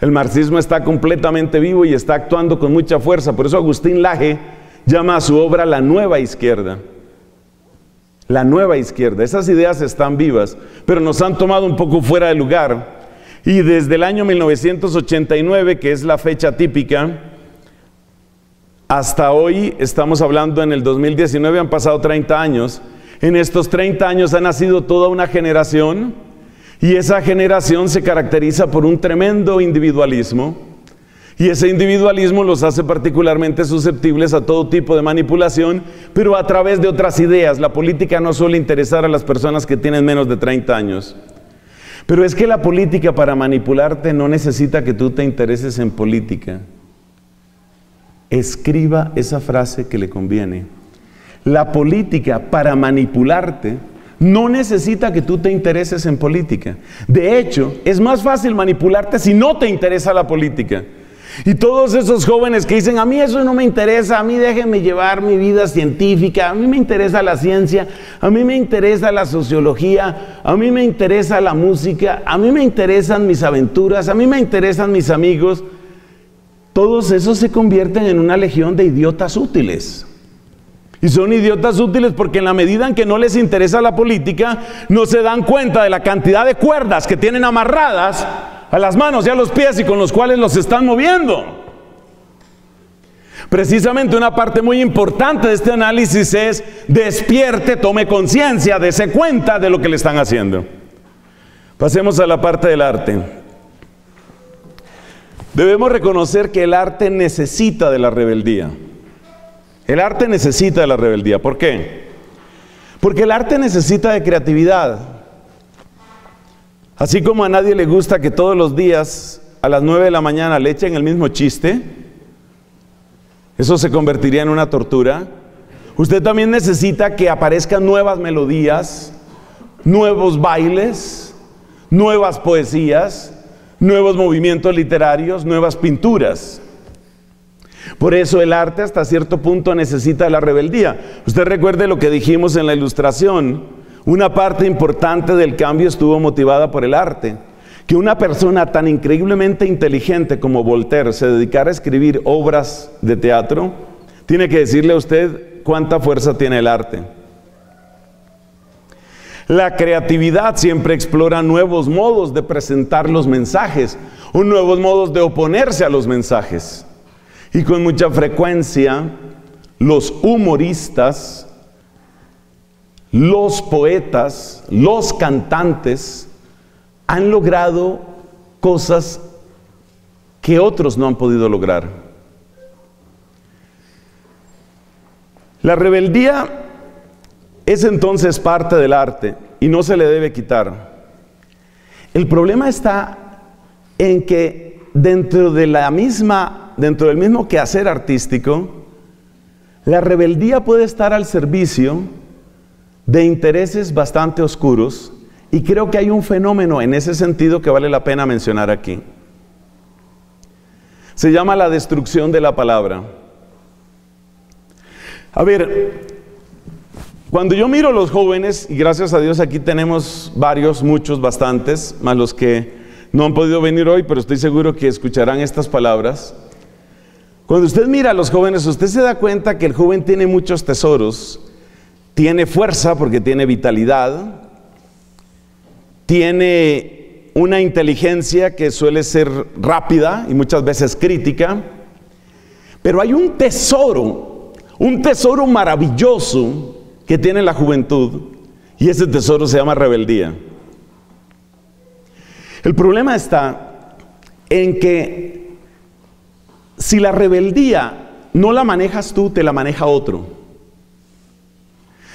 El marxismo está completamente vivo y está actuando con mucha fuerza. Por eso Agustín Laje llama a su obra La Nueva Izquierda. La Nueva Izquierda. Esas ideas están vivas, pero nos han tomado un poco fuera de lugar. Y desde el año 1989, que es la fecha típica, hasta hoy, estamos hablando en el 2019, han pasado 30 años. En estos 30 años ha nacido toda una generación, y esa generación se caracteriza por un tremendo individualismo. Y ese individualismo los hace particularmente susceptibles a todo tipo de manipulación, pero a través de otras ideas. La política no suele interesar a las personas que tienen menos de 30 años. Pero es que la política, para manipularte, no necesita que tú te intereses en política. Escriba esa frase que le conviene. La política, para manipularte, no necesita que tú te intereses en política. De hecho, es más fácil manipularte si no te interesa la política. Y todos esos jóvenes que dicen: a mí eso no me interesa, a mí déjenme llevar mi vida científica, a mí me interesa la ciencia, a mí me interesa la sociología, a mí me interesa la música, a mí me interesan mis aventuras, a mí me interesan mis amigos. Todos esos se convierten en una legión de idiotas útiles. Y son idiotas útiles porque en la medida en que no les interesa la política, no se dan cuenta de la cantidad de cuerdas que tienen amarradas a las manos y a los pies y con los cuales los están moviendo. Precisamente una parte muy importante de este análisis es: despierte, tome conciencia, dése cuenta de lo que le están haciendo. Pasemos a la parte del arte. Debemos reconocer que el arte necesita de la rebeldía. El arte necesita de la rebeldía. ¿Por qué? Porque el arte necesita de creatividad. Así como a nadie le gusta que todos los días a las 9 de la mañana le echen el mismo chiste, eso se convertiría en una tortura. Usted también necesita que aparezcan nuevas melodías, nuevos bailes, nuevas poesías, nuevos movimientos literarios, nuevas pinturas. Por eso el arte hasta cierto punto necesita la rebeldía. Usted recuerde lo que dijimos en la ilustración. Una parte importante del cambio estuvo motivada por el arte. Que una persona tan increíblemente inteligente como Voltaire se dedicara a escribir obras de teatro, tiene que decirle a usted cuánta fuerza tiene el arte. La creatividad siempre explora nuevos modos de presentar los mensajes, o nuevos modos de oponerse a los mensajes. Y con mucha frecuencia, los humoristas, los poetas, los cantantes han logrado cosas que otros no han podido lograr. La rebeldía es entonces parte del arte y no se le debe quitar. El problema está en que dentro del mismo quehacer artístico, la rebeldía puede estar al servicio de intereses bastante oscuros, y creo que hay un fenómeno en ese sentido que vale la pena mencionar aquí. Se llama la destrucción de la palabra. A ver, cuando yo miro a los jóvenes, y gracias a Dios aquí tenemos varios, muchos, bastantes, más los que no han podido venir hoy, pero estoy seguro que escucharán estas palabras. Cuando usted mira a los jóvenes, usted se da cuenta que el joven tiene muchos tesoros, tiene fuerza porque tiene vitalidad, tiene una inteligencia que suele ser rápida y muchas veces crítica, pero hay un tesoro maravilloso que tiene la juventud, y ese tesoro se llama rebeldía. El problema está en que si la rebeldía no la manejas tú, te la maneja otro.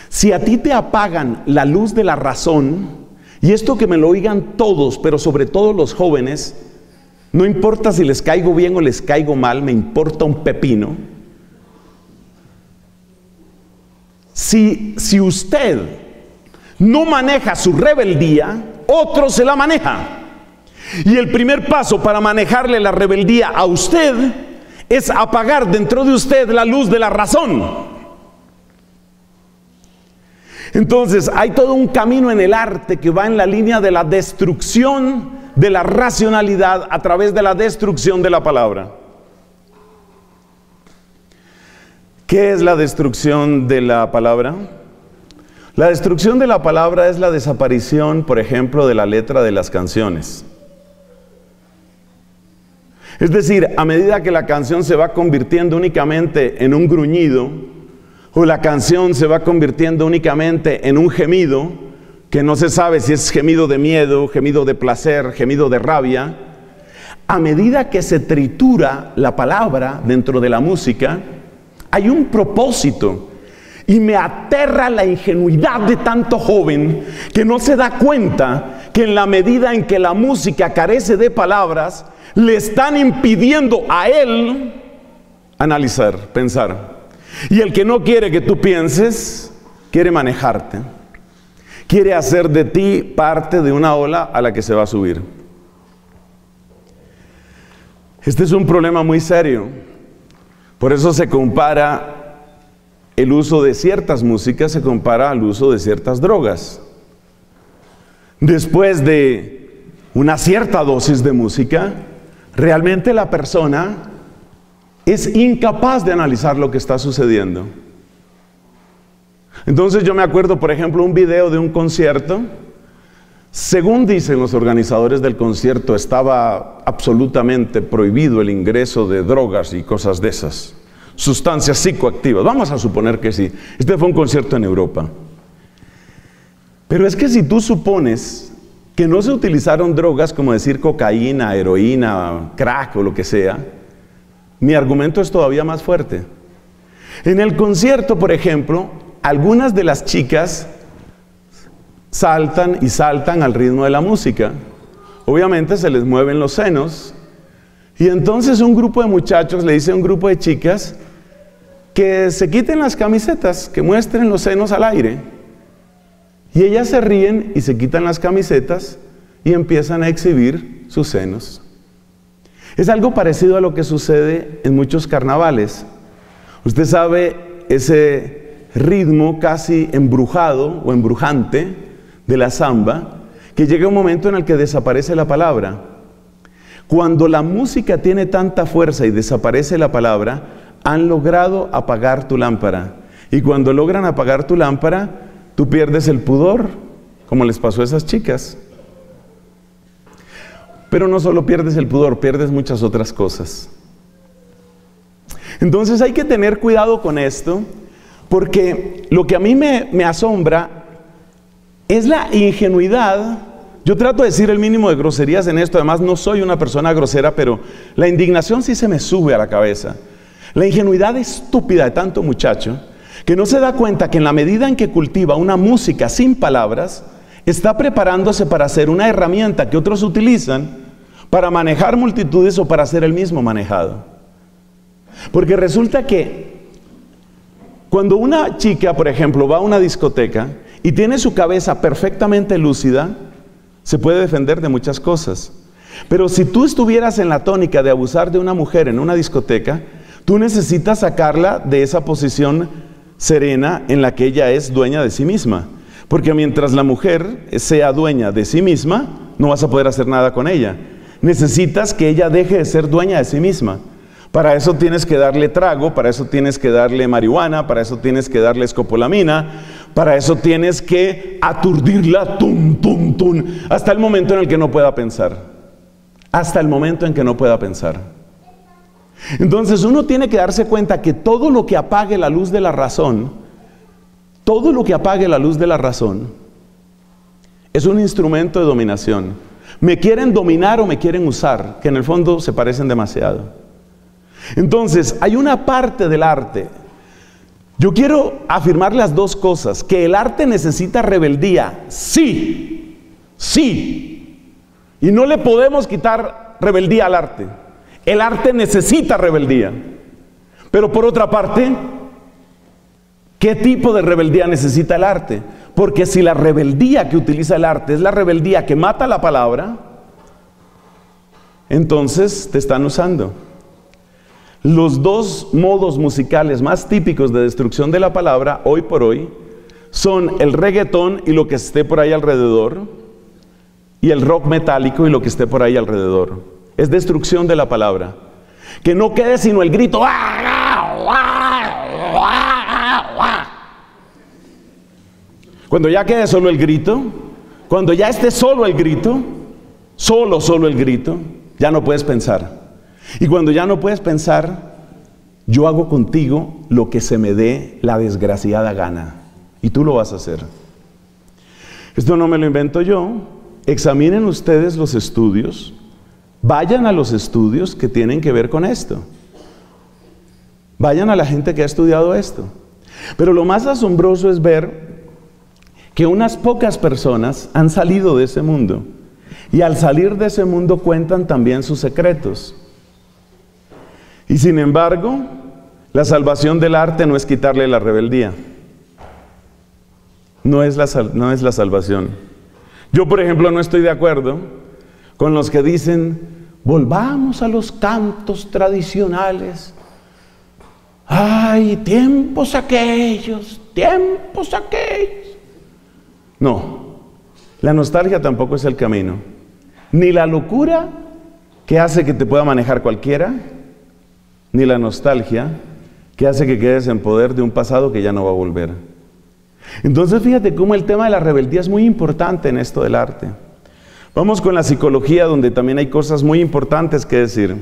Si a ti te apagan la luz de la razón, y esto que me lo oigan todos, pero sobre todo los jóvenes, no importa si les caigo bien o les caigo mal, me importa un pepino. Si usted no maneja su rebeldía, otro se la maneja. Y el primer paso para manejarle la rebeldía a usted es apagar dentro de usted la luz de la razón. Entonces hay todo un camino en el arte que va en la línea de la destrucción de la racionalidad a través de la destrucción de la palabra. ¿Qué es la destrucción de la palabra? La destrucción de la palabra es la desaparición, por ejemplo, de la letra de las canciones. Es decir, a medida que la canción se va convirtiendo únicamente en un gruñido, o la canción se va convirtiendo únicamente en un gemido, que no se sabe si es gemido de miedo, gemido de placer, gemido de rabia, a medida que se tritura la palabra dentro de la música, hay un propósito. Y me aterra la ingenuidad de tanto joven que no se da cuenta que en la medida en que la música carece de palabras, le están impidiendo a él analizar, pensar. Y el que no quiere que tú pienses, quiere manejarte. Quiere hacer de ti parte de una ola a la que se va a subir. Este es un problema muy serio. Por eso se compara el uso de ciertas músicas, se compara al uso de ciertas drogas. Después de una cierta dosis de música, realmente la persona es incapaz de analizar lo que está sucediendo. Entonces yo me acuerdo, por ejemplo, un video de un concierto. Según dicen los organizadores del concierto, estaba absolutamente prohibido el ingreso de drogas y cosas de esas. sustancias psicoactivas. Vamos a suponer que sí. Este fue un concierto en Europa. Pero es que si tú supones que no se utilizaron drogas como decir cocaína, heroína, crack o lo que sea, mi argumento es todavía más fuerte. En el concierto, por ejemplo, algunas de las chicas saltan y saltan al ritmo de la música. Obviamente se les mueven los senos. Y entonces un grupo de muchachos le dice a un grupo de chicas que se quiten las camisetas, que muestren los senos al aire. Y ellas se ríen y se quitan las camisetas y empiezan a exhibir sus senos. Es algo parecido a lo que sucede en muchos carnavales. Usted sabe ese ritmo casi embrujado o embrujante de la samba, que llega un momento en el que desaparece la palabra. Cuando la música tiene tanta fuerza y desaparece la palabra, han logrado apagar tu lámpara. Y cuando logran apagar tu lámpara, tú pierdes el pudor, como les pasó a esas chicas. Pero no solo pierdes el pudor, pierdes muchas otras cosas. Entonces hay que tener cuidado con esto, porque lo que a mí me asombra es la ingenuidad. Yo trato de decir el mínimo de groserías en esto, además no soy una persona grosera, pero la indignación sí se me sube a la cabeza. La ingenuidad estúpida de tanto muchacho, que no se da cuenta que en la medida en que cultiva una música sin palabras, está preparándose para hacer una herramienta que otros utilizan para manejar multitudes o para ser el mismo manejado. Porque resulta que cuando una chica, por ejemplo, va a una discoteca y tiene su cabeza perfectamente lúcida, se puede defender de muchas cosas. Pero si tú estuvieras en la tónica de abusar de una mujer en una discoteca, tú necesitas sacarla de esa posición serena en la que ella es dueña de sí misma. Porque mientras la mujer sea dueña de sí misma, no vas a poder hacer nada con ella. Necesitas que ella deje de ser dueña de sí misma. Para eso tienes que darle trago, para eso tienes que darle marihuana, para eso tienes que darle escopolamina, para eso tienes que aturdirla, tum, tum, tum, hasta el momento en el que no pueda pensar. Hasta el momento en que no pueda pensar. Entonces uno tiene que darse cuenta que todo lo que apague la luz de la razón, todo lo que apague la luz de la razón, es un instrumento de dominación. Me quieren dominar o me quieren usar, que en el fondo se parecen demasiado. Entonces, hay una parte del arte. Yo quiero afirmar las dos cosas, que el arte necesita rebeldía, sí, y no le podemos quitar rebeldía al arte. El arte necesita rebeldía, pero por otra parte, ¿qué tipo de rebeldía necesita el arte? Porque si la rebeldía que utiliza el arte es la rebeldía que mata la palabra, entonces te están usando. Los dos modos musicales más típicos de destrucción de la palabra, hoy por hoy, son el reggaetón y lo que esté por ahí alrededor, y el rock metálico y lo que esté por ahí alrededor. Es destrucción de la palabra. Que no quede sino el grito. Cuando ya quede solo el grito, cuando ya esté solo el grito, solo el grito, ya no puedes pensar. Y cuando ya no puedes pensar, yo hago contigo lo que se me dé la desgraciada gana. Y tú lo vas a hacer. Esto no me lo invento yo. Examinen ustedes los estudios. Vayan a los estudios que tienen que ver con esto. Vayan a la gente que ha estudiado esto. Pero lo más asombroso es ver que unas pocas personas han salido de ese mundo. Y al salir de ese mundo cuentan también sus secretos. Y sin embargo, la salvación del arte no es quitarle la rebeldía. No es la salvación. Yo, por ejemplo, no estoy de acuerdo con los que dicen, volvamos a los cantos tradicionales. ¡Ay, tiempos aquellos! ¡Tiempos aquellos! No, la nostalgia tampoco es el camino. Ni la locura que hace que te pueda manejar cualquiera, ni la nostalgia que hace que quedes en poder de un pasado que ya no va a volver. Entonces fíjate cómo el tema de la rebeldía es muy importante en esto del arte. Vamos con la psicología, donde también hay cosas muy importantes que decir.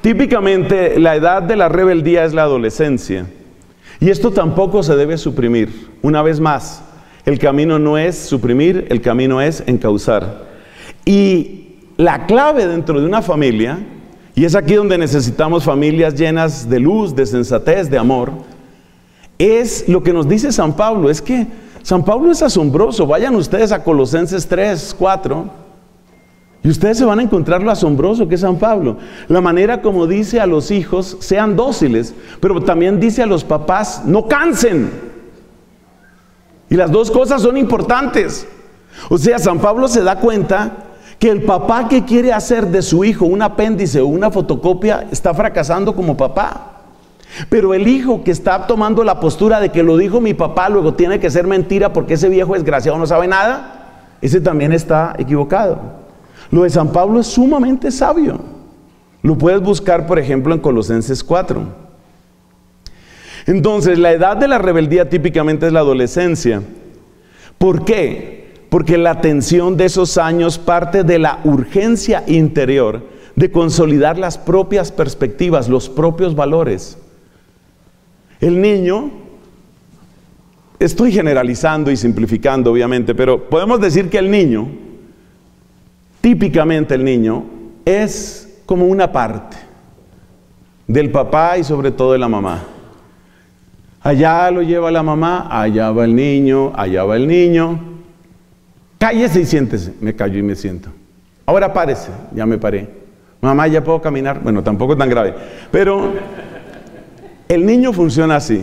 Típicamente, la edad de la rebeldía es la adolescencia. Y esto tampoco se debe suprimir. Una vez más, el camino no es suprimir, el camino es encauzar. Y la clave dentro de una familia, y es aquí donde necesitamos familias llenas de luz, de sensatez, de amor, es lo que nos dice San Pablo. Es que San Pablo es asombroso. Vayan ustedes a Colosenses 3, 4... y ustedes se van a encontrar lo asombroso que es San Pablo. La manera como dice a los hijos, sean dóciles, pero también dice a los papás, no cansen. Y las dos cosas son importantes. O sea, San Pablo se da cuenta que el papá que quiere hacer de su hijo un apéndice o una fotocopia está fracasando como papá. Pero el hijo que está tomando la postura de que lo dijo mi papá, luego tiene que ser mentira porque ese viejo desgraciado no sabe nada, ese también está equivocado. Lo de San Pablo es sumamente sabio. Lo puedes buscar, por ejemplo, en Colosenses 4. Entonces, la edad de la rebeldía típicamente es la adolescencia. ¿Por qué? Porque la tensión de esos años parte de la urgencia interior de consolidar las propias perspectivas, los propios valores. El niño, estoy generalizando y simplificando, obviamente, pero podemos decir que el niño, típicamente el niño es como una parte del papá y sobre todo de la mamá. Allá lo lleva la mamá, allá va el niño, allá va el niño. Cállese y siéntese. Me callo y me siento. Ahora párese. Ya me paré. Mamá, ¿ya puedo caminar? Bueno, tampoco tan grave. Pero el niño funciona así.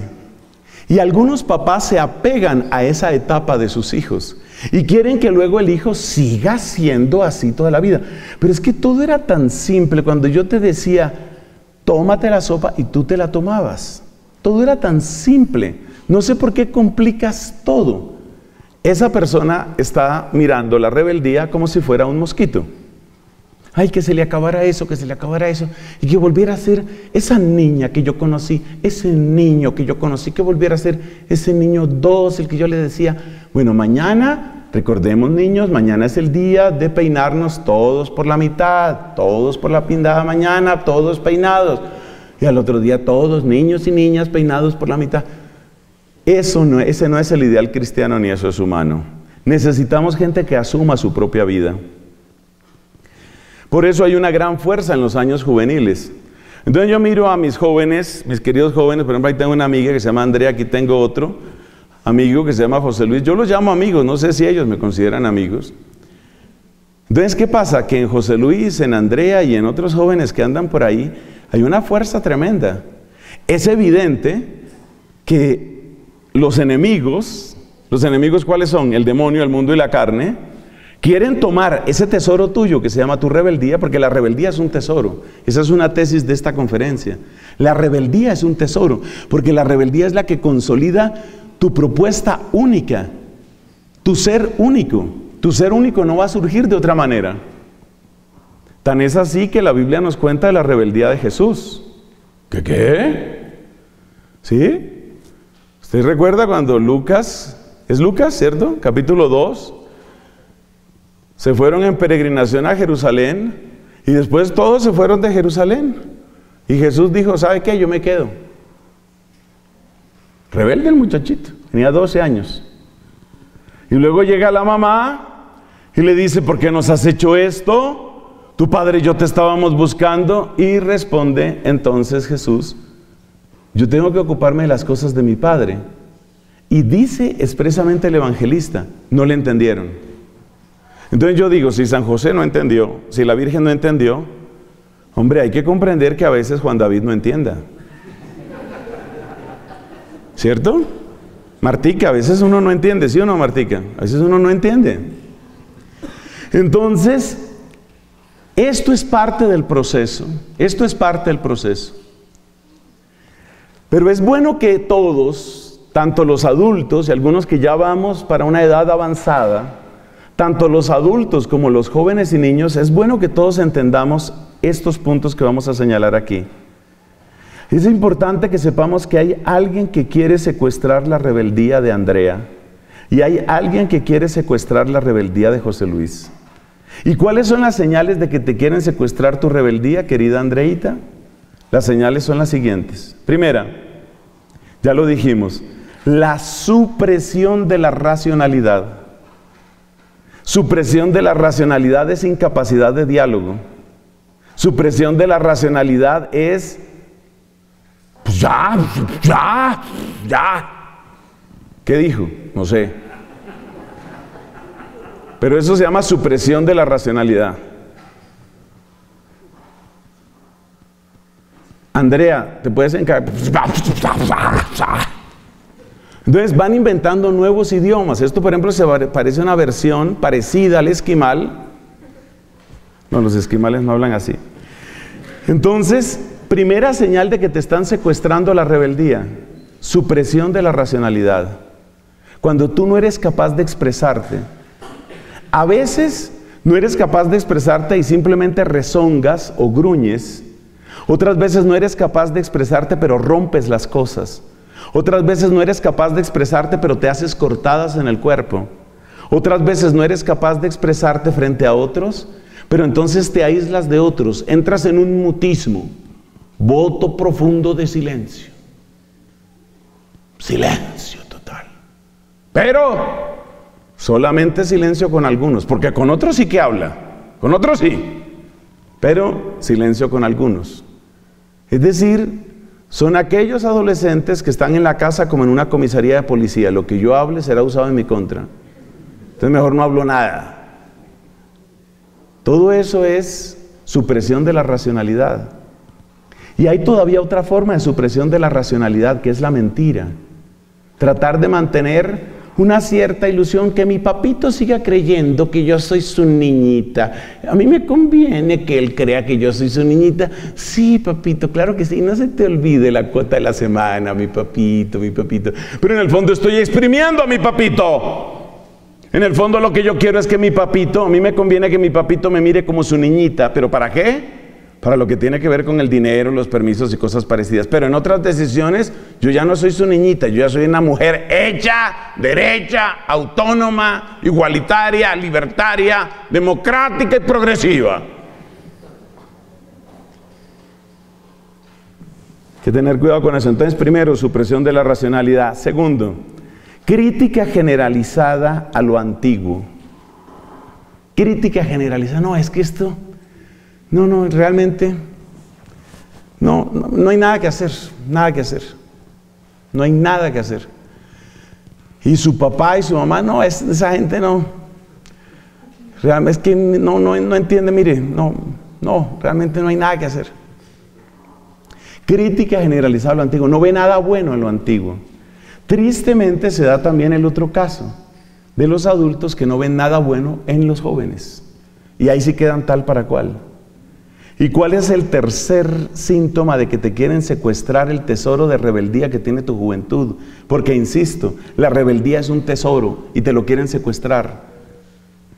Y algunos papás se apegan a esa etapa de sus hijos y quieren que luego el hijo siga siendo así toda la vida. Pero es que todo era tan simple. Cuando yo te decía, tómate la sopa y tú te la tomabas. Todo era tan simple. No sé por qué complicas todo. Esa persona está mirando la rebeldía como si fuera un mosquito. Ay, que se le acabara eso, que se le acabara eso. Y que volviera a ser esa niña que yo conocí, ese niño que yo conocí, que volviera a ser ese niño dócil que yo le decía, bueno, mañana, recordemos niños, mañana es el día de peinarnos todos por la mitad, todos por la pintada mañana, todos peinados. Y al otro día todos, niños y niñas, peinados por la mitad. Ese no es el ideal cristiano ni eso es humano. Necesitamos gente que asuma su propia vida. Por eso hay una gran fuerza en los años juveniles. Entonces yo miro a mis jóvenes, mis queridos jóvenes, por ejemplo, ahí tengo una amiga que se llama Andrea, aquí tengo otro amigo que se llama José Luis. Yo los llamo amigos, no sé si ellos me consideran amigos. Entonces, ¿qué pasa? Que en José Luis, en Andrea y en otros jóvenes que andan por ahí, hay una fuerza tremenda. Es evidente que los enemigos ¿cuáles son? El demonio, el mundo y la carne, quieren tomar ese tesoro tuyo que se llama tu rebeldía, porque la rebeldía es un tesoro. Esa es una tesis de esta conferencia. La rebeldía es un tesoro, porque la rebeldía es la que consolida tu propuesta única, tu ser único. Tu ser único no va a surgir de otra manera. Tan es así que la Biblia nos cuenta de la rebeldía de Jesús. ¿Qué? ¿Sí? ¿Usted recuerda cuando Lucas, es Lucas, cierto? Capítulo 2. Se fueron en peregrinación a Jerusalén y después todos se fueron de Jerusalén. Y Jesús dijo, ¿sabe qué? Yo me quedo. Rebelde el muchachito, tenía 12 años. Y luego llega la mamá y le dice, ¿por qué nos has hecho esto? Tu padre y yo te estábamos buscando. Y responde entonces Jesús, yo tengo que ocuparme de las cosas de mi padre. Y dice expresamente el evangelista, no le entendieron. Entonces yo digo, si San José no entendió, si la Virgen no entendió, hombre, hay que comprender que a veces Juan David no entienda. ¿Cierto? Martica, a veces uno no entiende, ¿sí o no, Martica? A veces uno no entiende. Entonces, esto es parte del proceso, esto es parte del proceso. Pero es bueno que todos, tanto los adultos y algunos que ya vamos para una edad avanzada, tanto los adultos como los jóvenes y niños, es bueno que todos entendamos estos puntos que vamos a señalar aquí. Es importante que sepamos que hay alguien que quiere secuestrar la rebeldía de Andrea y hay alguien que quiere secuestrar la rebeldía de José Luis. ¿Y cuáles son las señales de que te quieren secuestrar tu rebeldía, querida Andreita? Las señales son las siguientes. Primera, ya lo dijimos, la supresión de la racionalidad. Supresión de la racionalidad es incapacidad de diálogo. Supresión de la racionalidad es pues ya. ¿Qué dijo? No sé. Pero eso se llama supresión de la racionalidad. Andrea, ¿te puedes encargar? Entonces van inventando nuevos idiomas. Esto, por ejemplo, se parece una versión parecida al esquimal. No, los esquimales no hablan así. Entonces, primera señal de que te están secuestrando la rebeldía: supresión de la racionalidad. Cuando tú no eres capaz de expresarte. A veces no eres capaz de expresarte y simplemente rezongas o gruñes. Otras veces no eres capaz de expresarte, pero rompes las cosas. Otras veces no eres capaz de expresarte, pero te haces cortadas en el cuerpo. Otras veces no eres capaz de expresarte frente a otros, pero entonces te aíslas de otros. Entras en un mutismo, voto profundo de silencio. Silencio total. Pero solamente silencio con algunos, porque con otros sí que habla, con otros sí, pero silencio con algunos. Es decir, son aquellos adolescentes que están en la casa como en una comisaría de policía. Lo que yo hable será usado en mi contra. Entonces mejor no hablo nada. Todo eso es supresión de la racionalidad. Y hay todavía otra forma de supresión de la racionalidad, que es la mentira. Tratar de mantener una cierta ilusión, que mi papito siga creyendo que yo soy su niñita. A mí me conviene que él crea que yo soy su niñita. Sí, papito, claro que sí. No se te olvide la cuota de la semana, mi papito, mi papito. Pero en el fondo estoy exprimiendo a mi papito. En el fondo lo que yo quiero es que mi papito, a mí me conviene que mi papito me mire como su niñita. ¿Pero para qué? Para lo que tiene que ver con el dinero, los permisos y cosas parecidas. Pero en otras decisiones, yo ya no soy su niñita, yo ya soy una mujer hecha, derecha, autónoma, igualitaria, libertaria, democrática y progresiva. Hay que tener cuidado con eso. Entonces, primero, supresión de la racionalidad. Segundo, crítica generalizada a lo antiguo. Crítica generalizada. No, es que esto... No, realmente no hay nada que hacer, no hay nada que hacer. Y su papá y su mamá, no, esa gente no, realmente es que no entiende, mire, realmente no hay nada que hacer. Crítica generalizada a lo antiguo, no ve nada bueno en lo antiguo. Tristemente se da también el otro caso, de los adultos que no ven nada bueno en los jóvenes. Y ahí sí quedan tal para cual. ¿Y cuál es el tercer síntoma de que te quieren secuestrar el tesoro de rebeldía que tiene tu juventud? Porque, insisto, la rebeldía es un tesoro y te lo quieren secuestrar.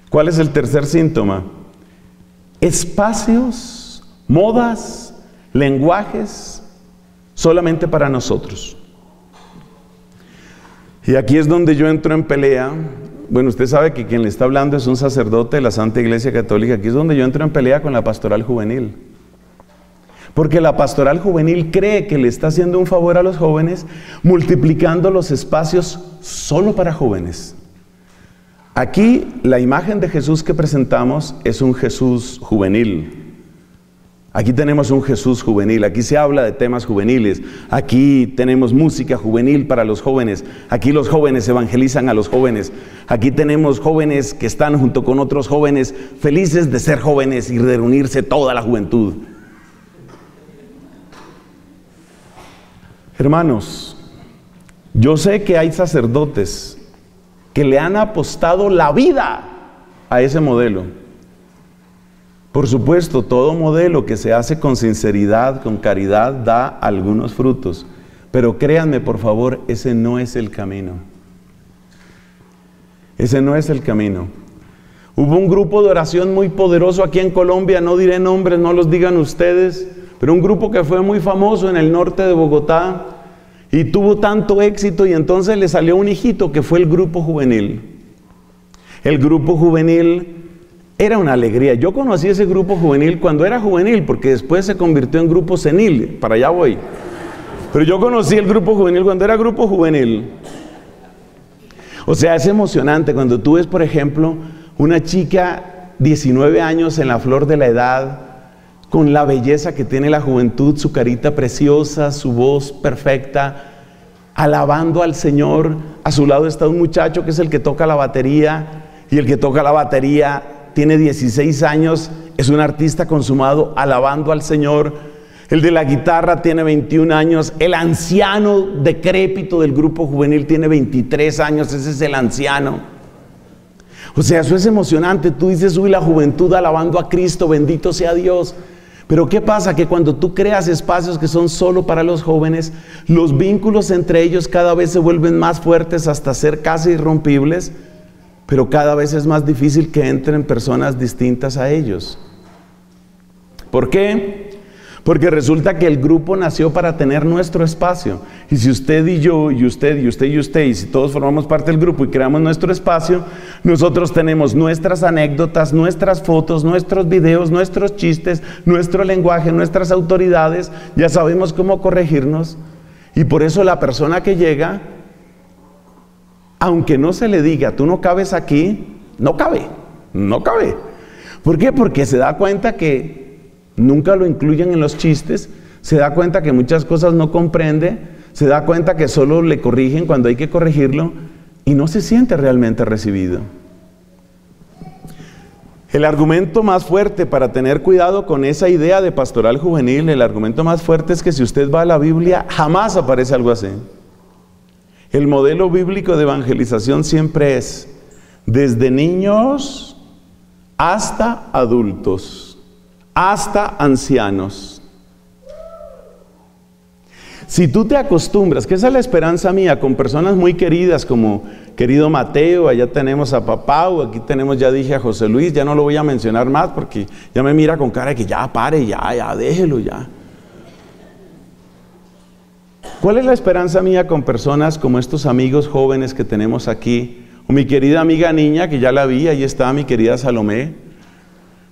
¿Cuál es el tercer síntoma? Espacios, modas, lenguajes, solamente para nosotros. Y aquí es donde yo entro en pelea. Bueno, usted sabe que quien le está hablando es un sacerdote de la Santa Iglesia Católica. Aquí es donde yo entro en pelea con la pastoral juvenil. Porque la pastoral juvenil cree que le está haciendo un favor a los jóvenes multiplicando los espacios solo para jóvenes. Aquí la imagen de Jesús que presentamos es un Jesús juvenil. Aquí tenemos un Jesús juvenil, aquí se habla de temas juveniles, aquí tenemos música juvenil para los jóvenes, aquí los jóvenes evangelizan a los jóvenes, aquí tenemos jóvenes que están junto con otros jóvenes, felices de ser jóvenes y de reunirse toda la juventud. Hermanos, yo sé que hay sacerdotes que le han apostado la vida a ese modelo. Por supuesto, todo modelo que se hace con sinceridad, con caridad, da algunos frutos. Pero créanme, por favor, ese no es el camino. Ese no es el camino. Hubo un grupo de oración muy poderoso aquí en Colombia, no diré nombres, no los digan ustedes, pero un grupo que fue muy famoso en el norte de Bogotá y tuvo tanto éxito y entonces le salió un hijito que fue el grupo juvenil. El grupo juvenil Era una alegría. Yo conocí ese grupo juvenil cuando era juvenil, porque después se convirtió en grupo senil. Para allá voy. Pero yo conocí el grupo juvenil cuando era grupo juvenil. O sea, es emocionante cuando tú ves, por ejemplo, una chica 19 años en la flor de la edad, con la belleza que tiene la juventud, su carita preciosa, su voz perfecta, alabando al Señor. A su lado está un muchacho que es el que toca la batería, y el que toca la batería tiene 16 años, es un artista consumado, alabando al Señor. El de la guitarra tiene 21 años, el anciano decrépito del grupo juvenil tiene 23 años, ese es el anciano. O sea, eso es emocionante. Tú dices, uy, la juventud alabando a Cristo, bendito sea Dios. Pero ¿qué pasa? Que cuando tú creas espacios que son solo para los jóvenes, los vínculos entre ellos cada vez se vuelven más fuertes hasta ser casi irrompibles, pero cada vez es más difícil que entren personas distintas a ellos. ¿Por qué? Porque resulta que el grupo nació para tener nuestro espacio. Y si usted y yo, y usted y usted y usted, y si todos formamos parte del grupo y creamos nuestro espacio, nosotros tenemos nuestras anécdotas, nuestras fotos, nuestros videos, nuestros chistes, nuestro lenguaje, nuestras autoridades, ya sabemos cómo corregirnos. Y por eso la persona que llega, aunque no se le diga, tú no cabes aquí, no cabe, no cabe. ¿Por qué? Porque se da cuenta que nunca lo incluyen en los chistes, se da cuenta que muchas cosas no comprende, se da cuenta que solo le corrigen cuando hay que corregirlo y no se siente realmente recibido. El argumento más fuerte para tener cuidado con esa idea de pastoral juvenil, el argumento más fuerte es que si usted va a la Biblia, jamás aparece algo así. El modelo bíblico de evangelización siempre es desde niños hasta adultos, hasta ancianos. Si tú te acostumbras, que esa es la esperanza mía, con personas muy queridas como querido Mateo, allá tenemos a Papau, aquí tenemos, ya dije, a José Luis, ya no lo voy a mencionar más porque ya me mira con cara de que ya pare, ya déjelo ya. ¿Cuál es la esperanza mía con personas como estos amigos jóvenes que tenemos aquí? O mi querida amiga niña, que ya la vi, ahí está mi querida Salomé.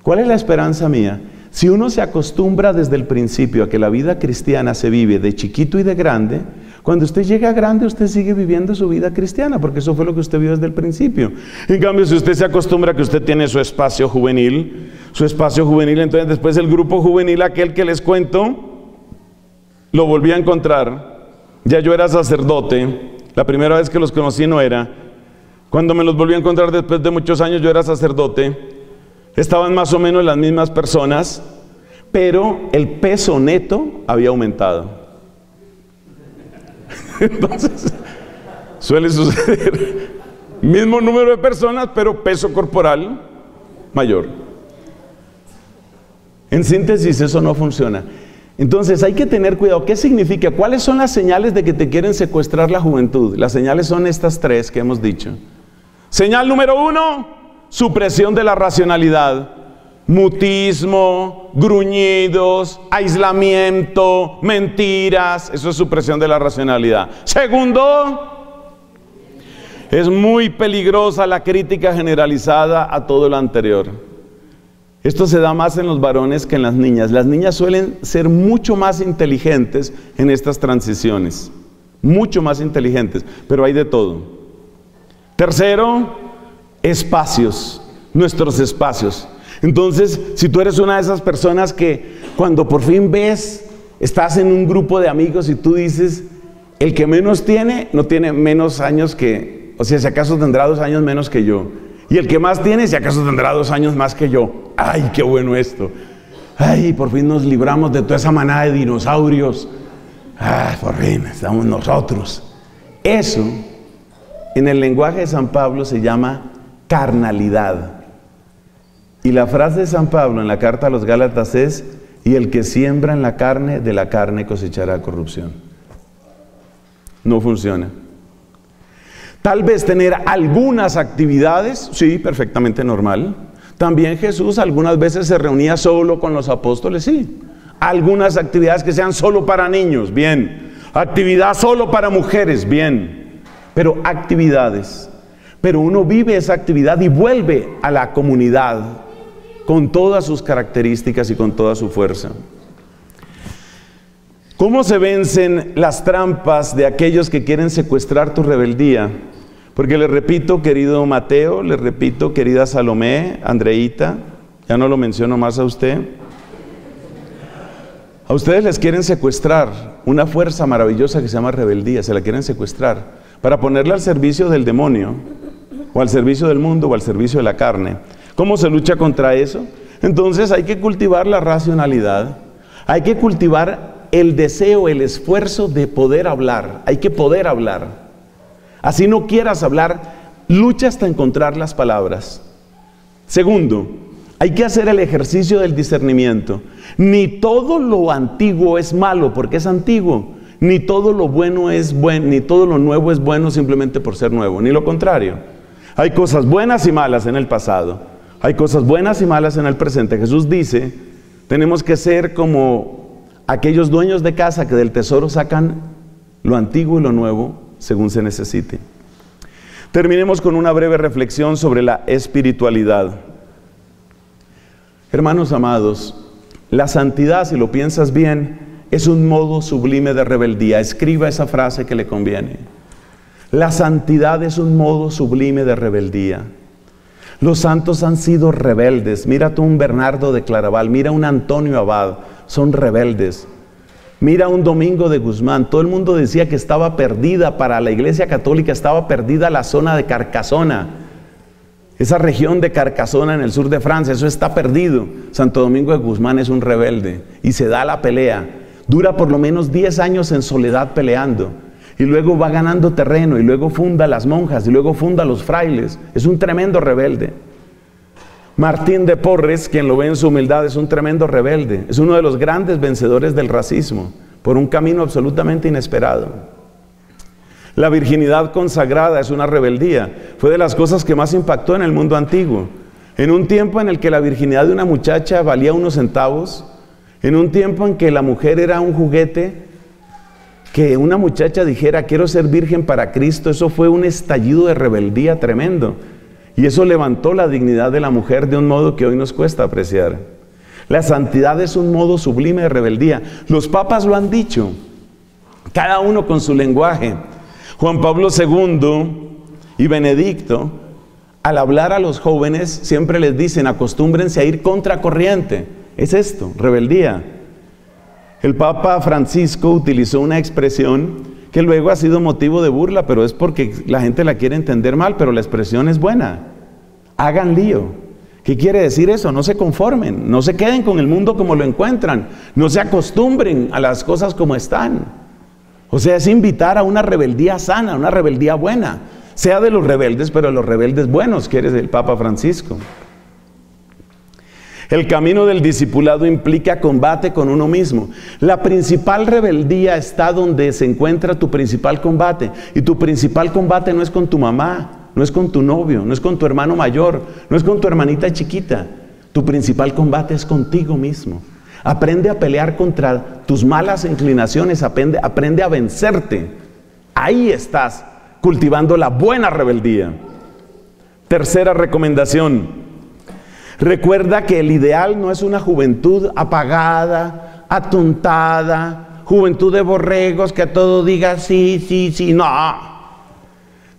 ¿Cuál es la esperanza mía? Si uno se acostumbra desde el principio a que la vida cristiana se vive de chiquito y de grande, cuando usted llega grande usted sigue viviendo su vida cristiana, porque eso fue lo que usted vio desde el principio. En cambio, si usted se acostumbra a que usted tiene su espacio juvenil, entonces después el grupo juvenil, aquel que les cuento, lo volví a encontrar. Ya yo era sacerdote, la primera vez que los conocí no era. Cuando me los volví a encontrar después de muchos años, yo era sacerdote. Estaban más o menos las mismas personas, pero el peso neto había aumentado. Entonces, suele suceder. Mismo número de personas, pero peso corporal mayor. En síntesis, eso no funciona. Entonces, hay que tener cuidado. ¿Qué significa? ¿Cuáles son las señales de que te quieren secuestrar la juventud? Las señales son estas tres que hemos dicho. Señal número uno: supresión de la racionalidad, mutismo, gruñidos, aislamiento, mentiras. Eso es supresión de la racionalidad. Segundo, es muy peligrosa la crítica generalizada a todo lo anterior. Esto se da más en los varones que en las niñas. Las niñas suelen ser mucho más inteligentes en estas transiciones, mucho más inteligentes, pero hay de todo. Tercero, espacios, nuestros espacios. Entonces, si tú eres una de esas personas que cuando por fin ves, estás en un grupo de amigos y tú dices, el que menos tiene, no tiene menos años que, o sea, si acaso tendrá 2 años menos que yo. Y el que más tiene, si acaso tendrá 2 años más que yo. ¡Ay, qué bueno esto! ¡Ay, por fin nos libramos de toda esa manada de dinosaurios! ¡Ah, por fin, estamos nosotros! Eso, en el lenguaje de San Pablo, se llama carnalidad. Y la frase de San Pablo en la carta a los Gálatas es: y el que siembra en la carne, de la carne cosechará corrupción. No funciona. Tal vez tener algunas actividades, sí, perfectamente normal. También Jesús algunas veces se reunía solo con los apóstoles, sí. Algunas actividades que sean solo para niños, bien. Actividad solo para mujeres, bien. Pero actividades. Pero uno vive esa actividad y vuelve a la comunidad, con todas sus características y con toda su fuerza. ¿Cómo se vencen las trampas de aquellos que quieren secuestrar tu rebeldía? Porque les repito, querido Mateo, les repito, querida Salomé, Andreita, ya no lo menciono más a usted. A ustedes les quieren secuestrar una fuerza maravillosa que se llama rebeldía, se la quieren secuestrar para ponerla al servicio del demonio, o al servicio del mundo, o al servicio de la carne. ¿Cómo se lucha contra eso? Entonces hay que cultivar la racionalidad, hay que cultivar el deseo, el esfuerzo de poder hablar, hay que poder hablar. Así no quieras hablar, lucha hasta encontrar las palabras. Segundo, hay que hacer el ejercicio del discernimiento. Ni todo lo antiguo es malo porque es antiguo, ni todo lo bueno es bueno, ni todo lo nuevo es bueno simplemente por ser nuevo, ni lo contrario. Hay cosas buenas y malas en el pasado, hay cosas buenas y malas en el presente. Jesús dice, tenemos que ser como aquellos dueños de casa que del tesoro sacan lo antiguo y lo nuevo, según se necesite. Terminemos con una breve reflexión sobre la espiritualidad. Hermanos amados, la santidad, si lo piensas bien, es un modo sublime de rebeldía. Escriba esa frase que le conviene. La santidad es un modo sublime de rebeldía. Los santos han sido rebeldes. Mira tú un Bernardo de Claraval, mira un Antonio Abad, son rebeldes. Mira un Domingo de Guzmán, todo el mundo decía que estaba perdida, para la Iglesia Católica estaba perdida la zona de Carcasona, esa región de Carcasona en el sur de Francia, eso está perdido. Santo Domingo de Guzmán es un rebelde y se da la pelea, dura por lo menos 10 años en soledad peleando y luego va ganando terreno y luego funda las monjas y luego funda los frailes, es un tremendo rebelde. Martín de Porres, quien lo ve en su humildad, es un tremendo rebelde, es uno de los grandes vencedores del racismo, por un camino absolutamente inesperado. La virginidad consagrada es una rebeldía, fue de las cosas que más impactó en el mundo antiguo. En un tiempo en el que la virginidad de una muchacha valía unos centavos, en un tiempo en que la mujer era un juguete, que una muchacha dijera, quiero ser virgen para Cristo, eso fue un estallido de rebeldía tremendo. Y eso levantó la dignidad de la mujer de un modo que hoy nos cuesta apreciar. La santidad es un modo sublime de rebeldía. Los papas lo han dicho, cada uno con su lenguaje. Juan Pablo II y Benedicto, al hablar a los jóvenes, siempre les dicen, acostúmbrense a ir contracorriente. Es esto, rebeldía. El Papa Francisco utilizó una expresión que luego ha sido motivo de burla, pero es porque la gente la quiere entender mal, pero la expresión es buena. Hagan lío. ¿Qué quiere decir eso? No se conformen, no se queden con el mundo como lo encuentran, no se acostumbren a las cosas como están. O sea, es invitar a una rebeldía sana, una rebeldía buena. Sea de los rebeldes, pero de los rebeldes buenos, que eres el Papa Francisco. El camino del discipulado implica combate con uno mismo. La principal rebeldía está donde se encuentra tu principal combate. Y tu principal combate no es con tu mamá, no es con tu novio, no es con tu hermano mayor, no es con tu hermanita chiquita. Tu principal combate es contigo mismo. Aprende a pelear contra tus malas inclinaciones, aprende a vencerte. Ahí estás cultivando la buena rebeldía. Tercera recomendación. Recuerda que el ideal no es una juventud apagada, atontada, juventud de borregos que a todo diga sí, sí, sí, no.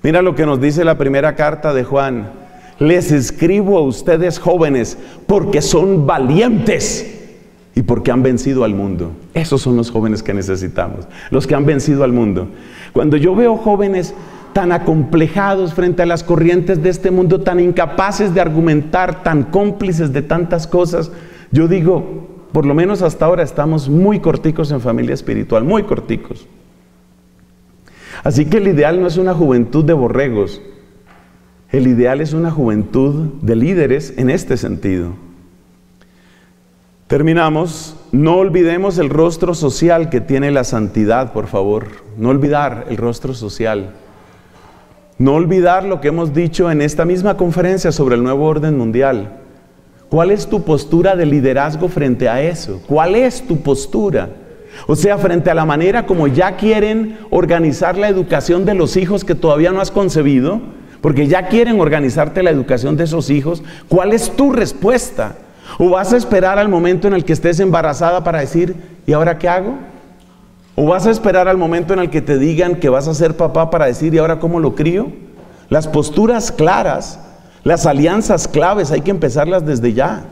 Mira lo que nos dice la primera carta de Juan. Les escribo a ustedes jóvenes porque son valientes y porque han vencido al mundo. Esos son los jóvenes que necesitamos, los que han vencido al mundo. Cuando yo veo jóvenes tan acomplejados frente a las corrientes de este mundo, tan incapaces de argumentar, tan cómplices de tantas cosas, yo digo, por lo menos hasta ahora estamos muy corticos en familia espiritual, muy corticos. Así que el ideal no es una juventud de borregos, el ideal es una juventud de líderes en este sentido. Terminamos, no olvidemos el rostro social que tiene la santidad, por favor, no olvidar el rostro social. No olvidar lo que hemos dicho en esta misma conferencia sobre el nuevo orden mundial. ¿Cuál es tu postura de liderazgo frente a eso? ¿Cuál es tu postura? O sea, frente a la manera como ya quieren organizar la educación de los hijos que todavía no has concebido, porque ya quieren organizarte la educación de esos hijos, ¿cuál es tu respuesta? ¿O vas a esperar al momento en el que estés embarazada para decir, ¿y ahora qué hago? ¿O vas a esperar al momento en el que te digan que vas a ser papá para decir, ¿y ahora cómo lo crío? Las posturas claras, las alianzas claves, hay que empezarlas desde ya.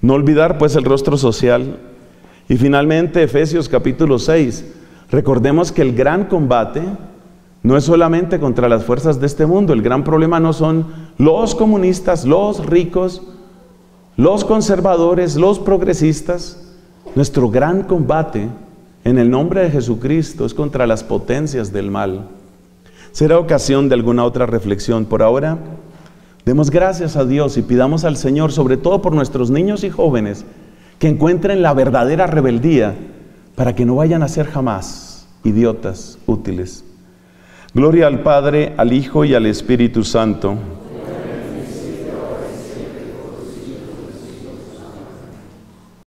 No olvidar pues el rostro social. Y finalmente Efesios capítulo 6. Recordemos que el gran combate no es solamente contra las fuerzas de este mundo. El gran problema no son los comunistas, los ricos, los conservadores, los progresistas. Nuestro gran combate en el nombre de Jesucristo es contra las potencias del mal. Será ocasión de alguna otra reflexión. Por ahora, demos gracias a Dios y pidamos al Señor, sobre todo por nuestros niños y jóvenes, que encuentren la verdadera rebeldía para que no vayan a ser jamás idiotas útiles. Gloria al Padre, al Hijo y al Espíritu Santo.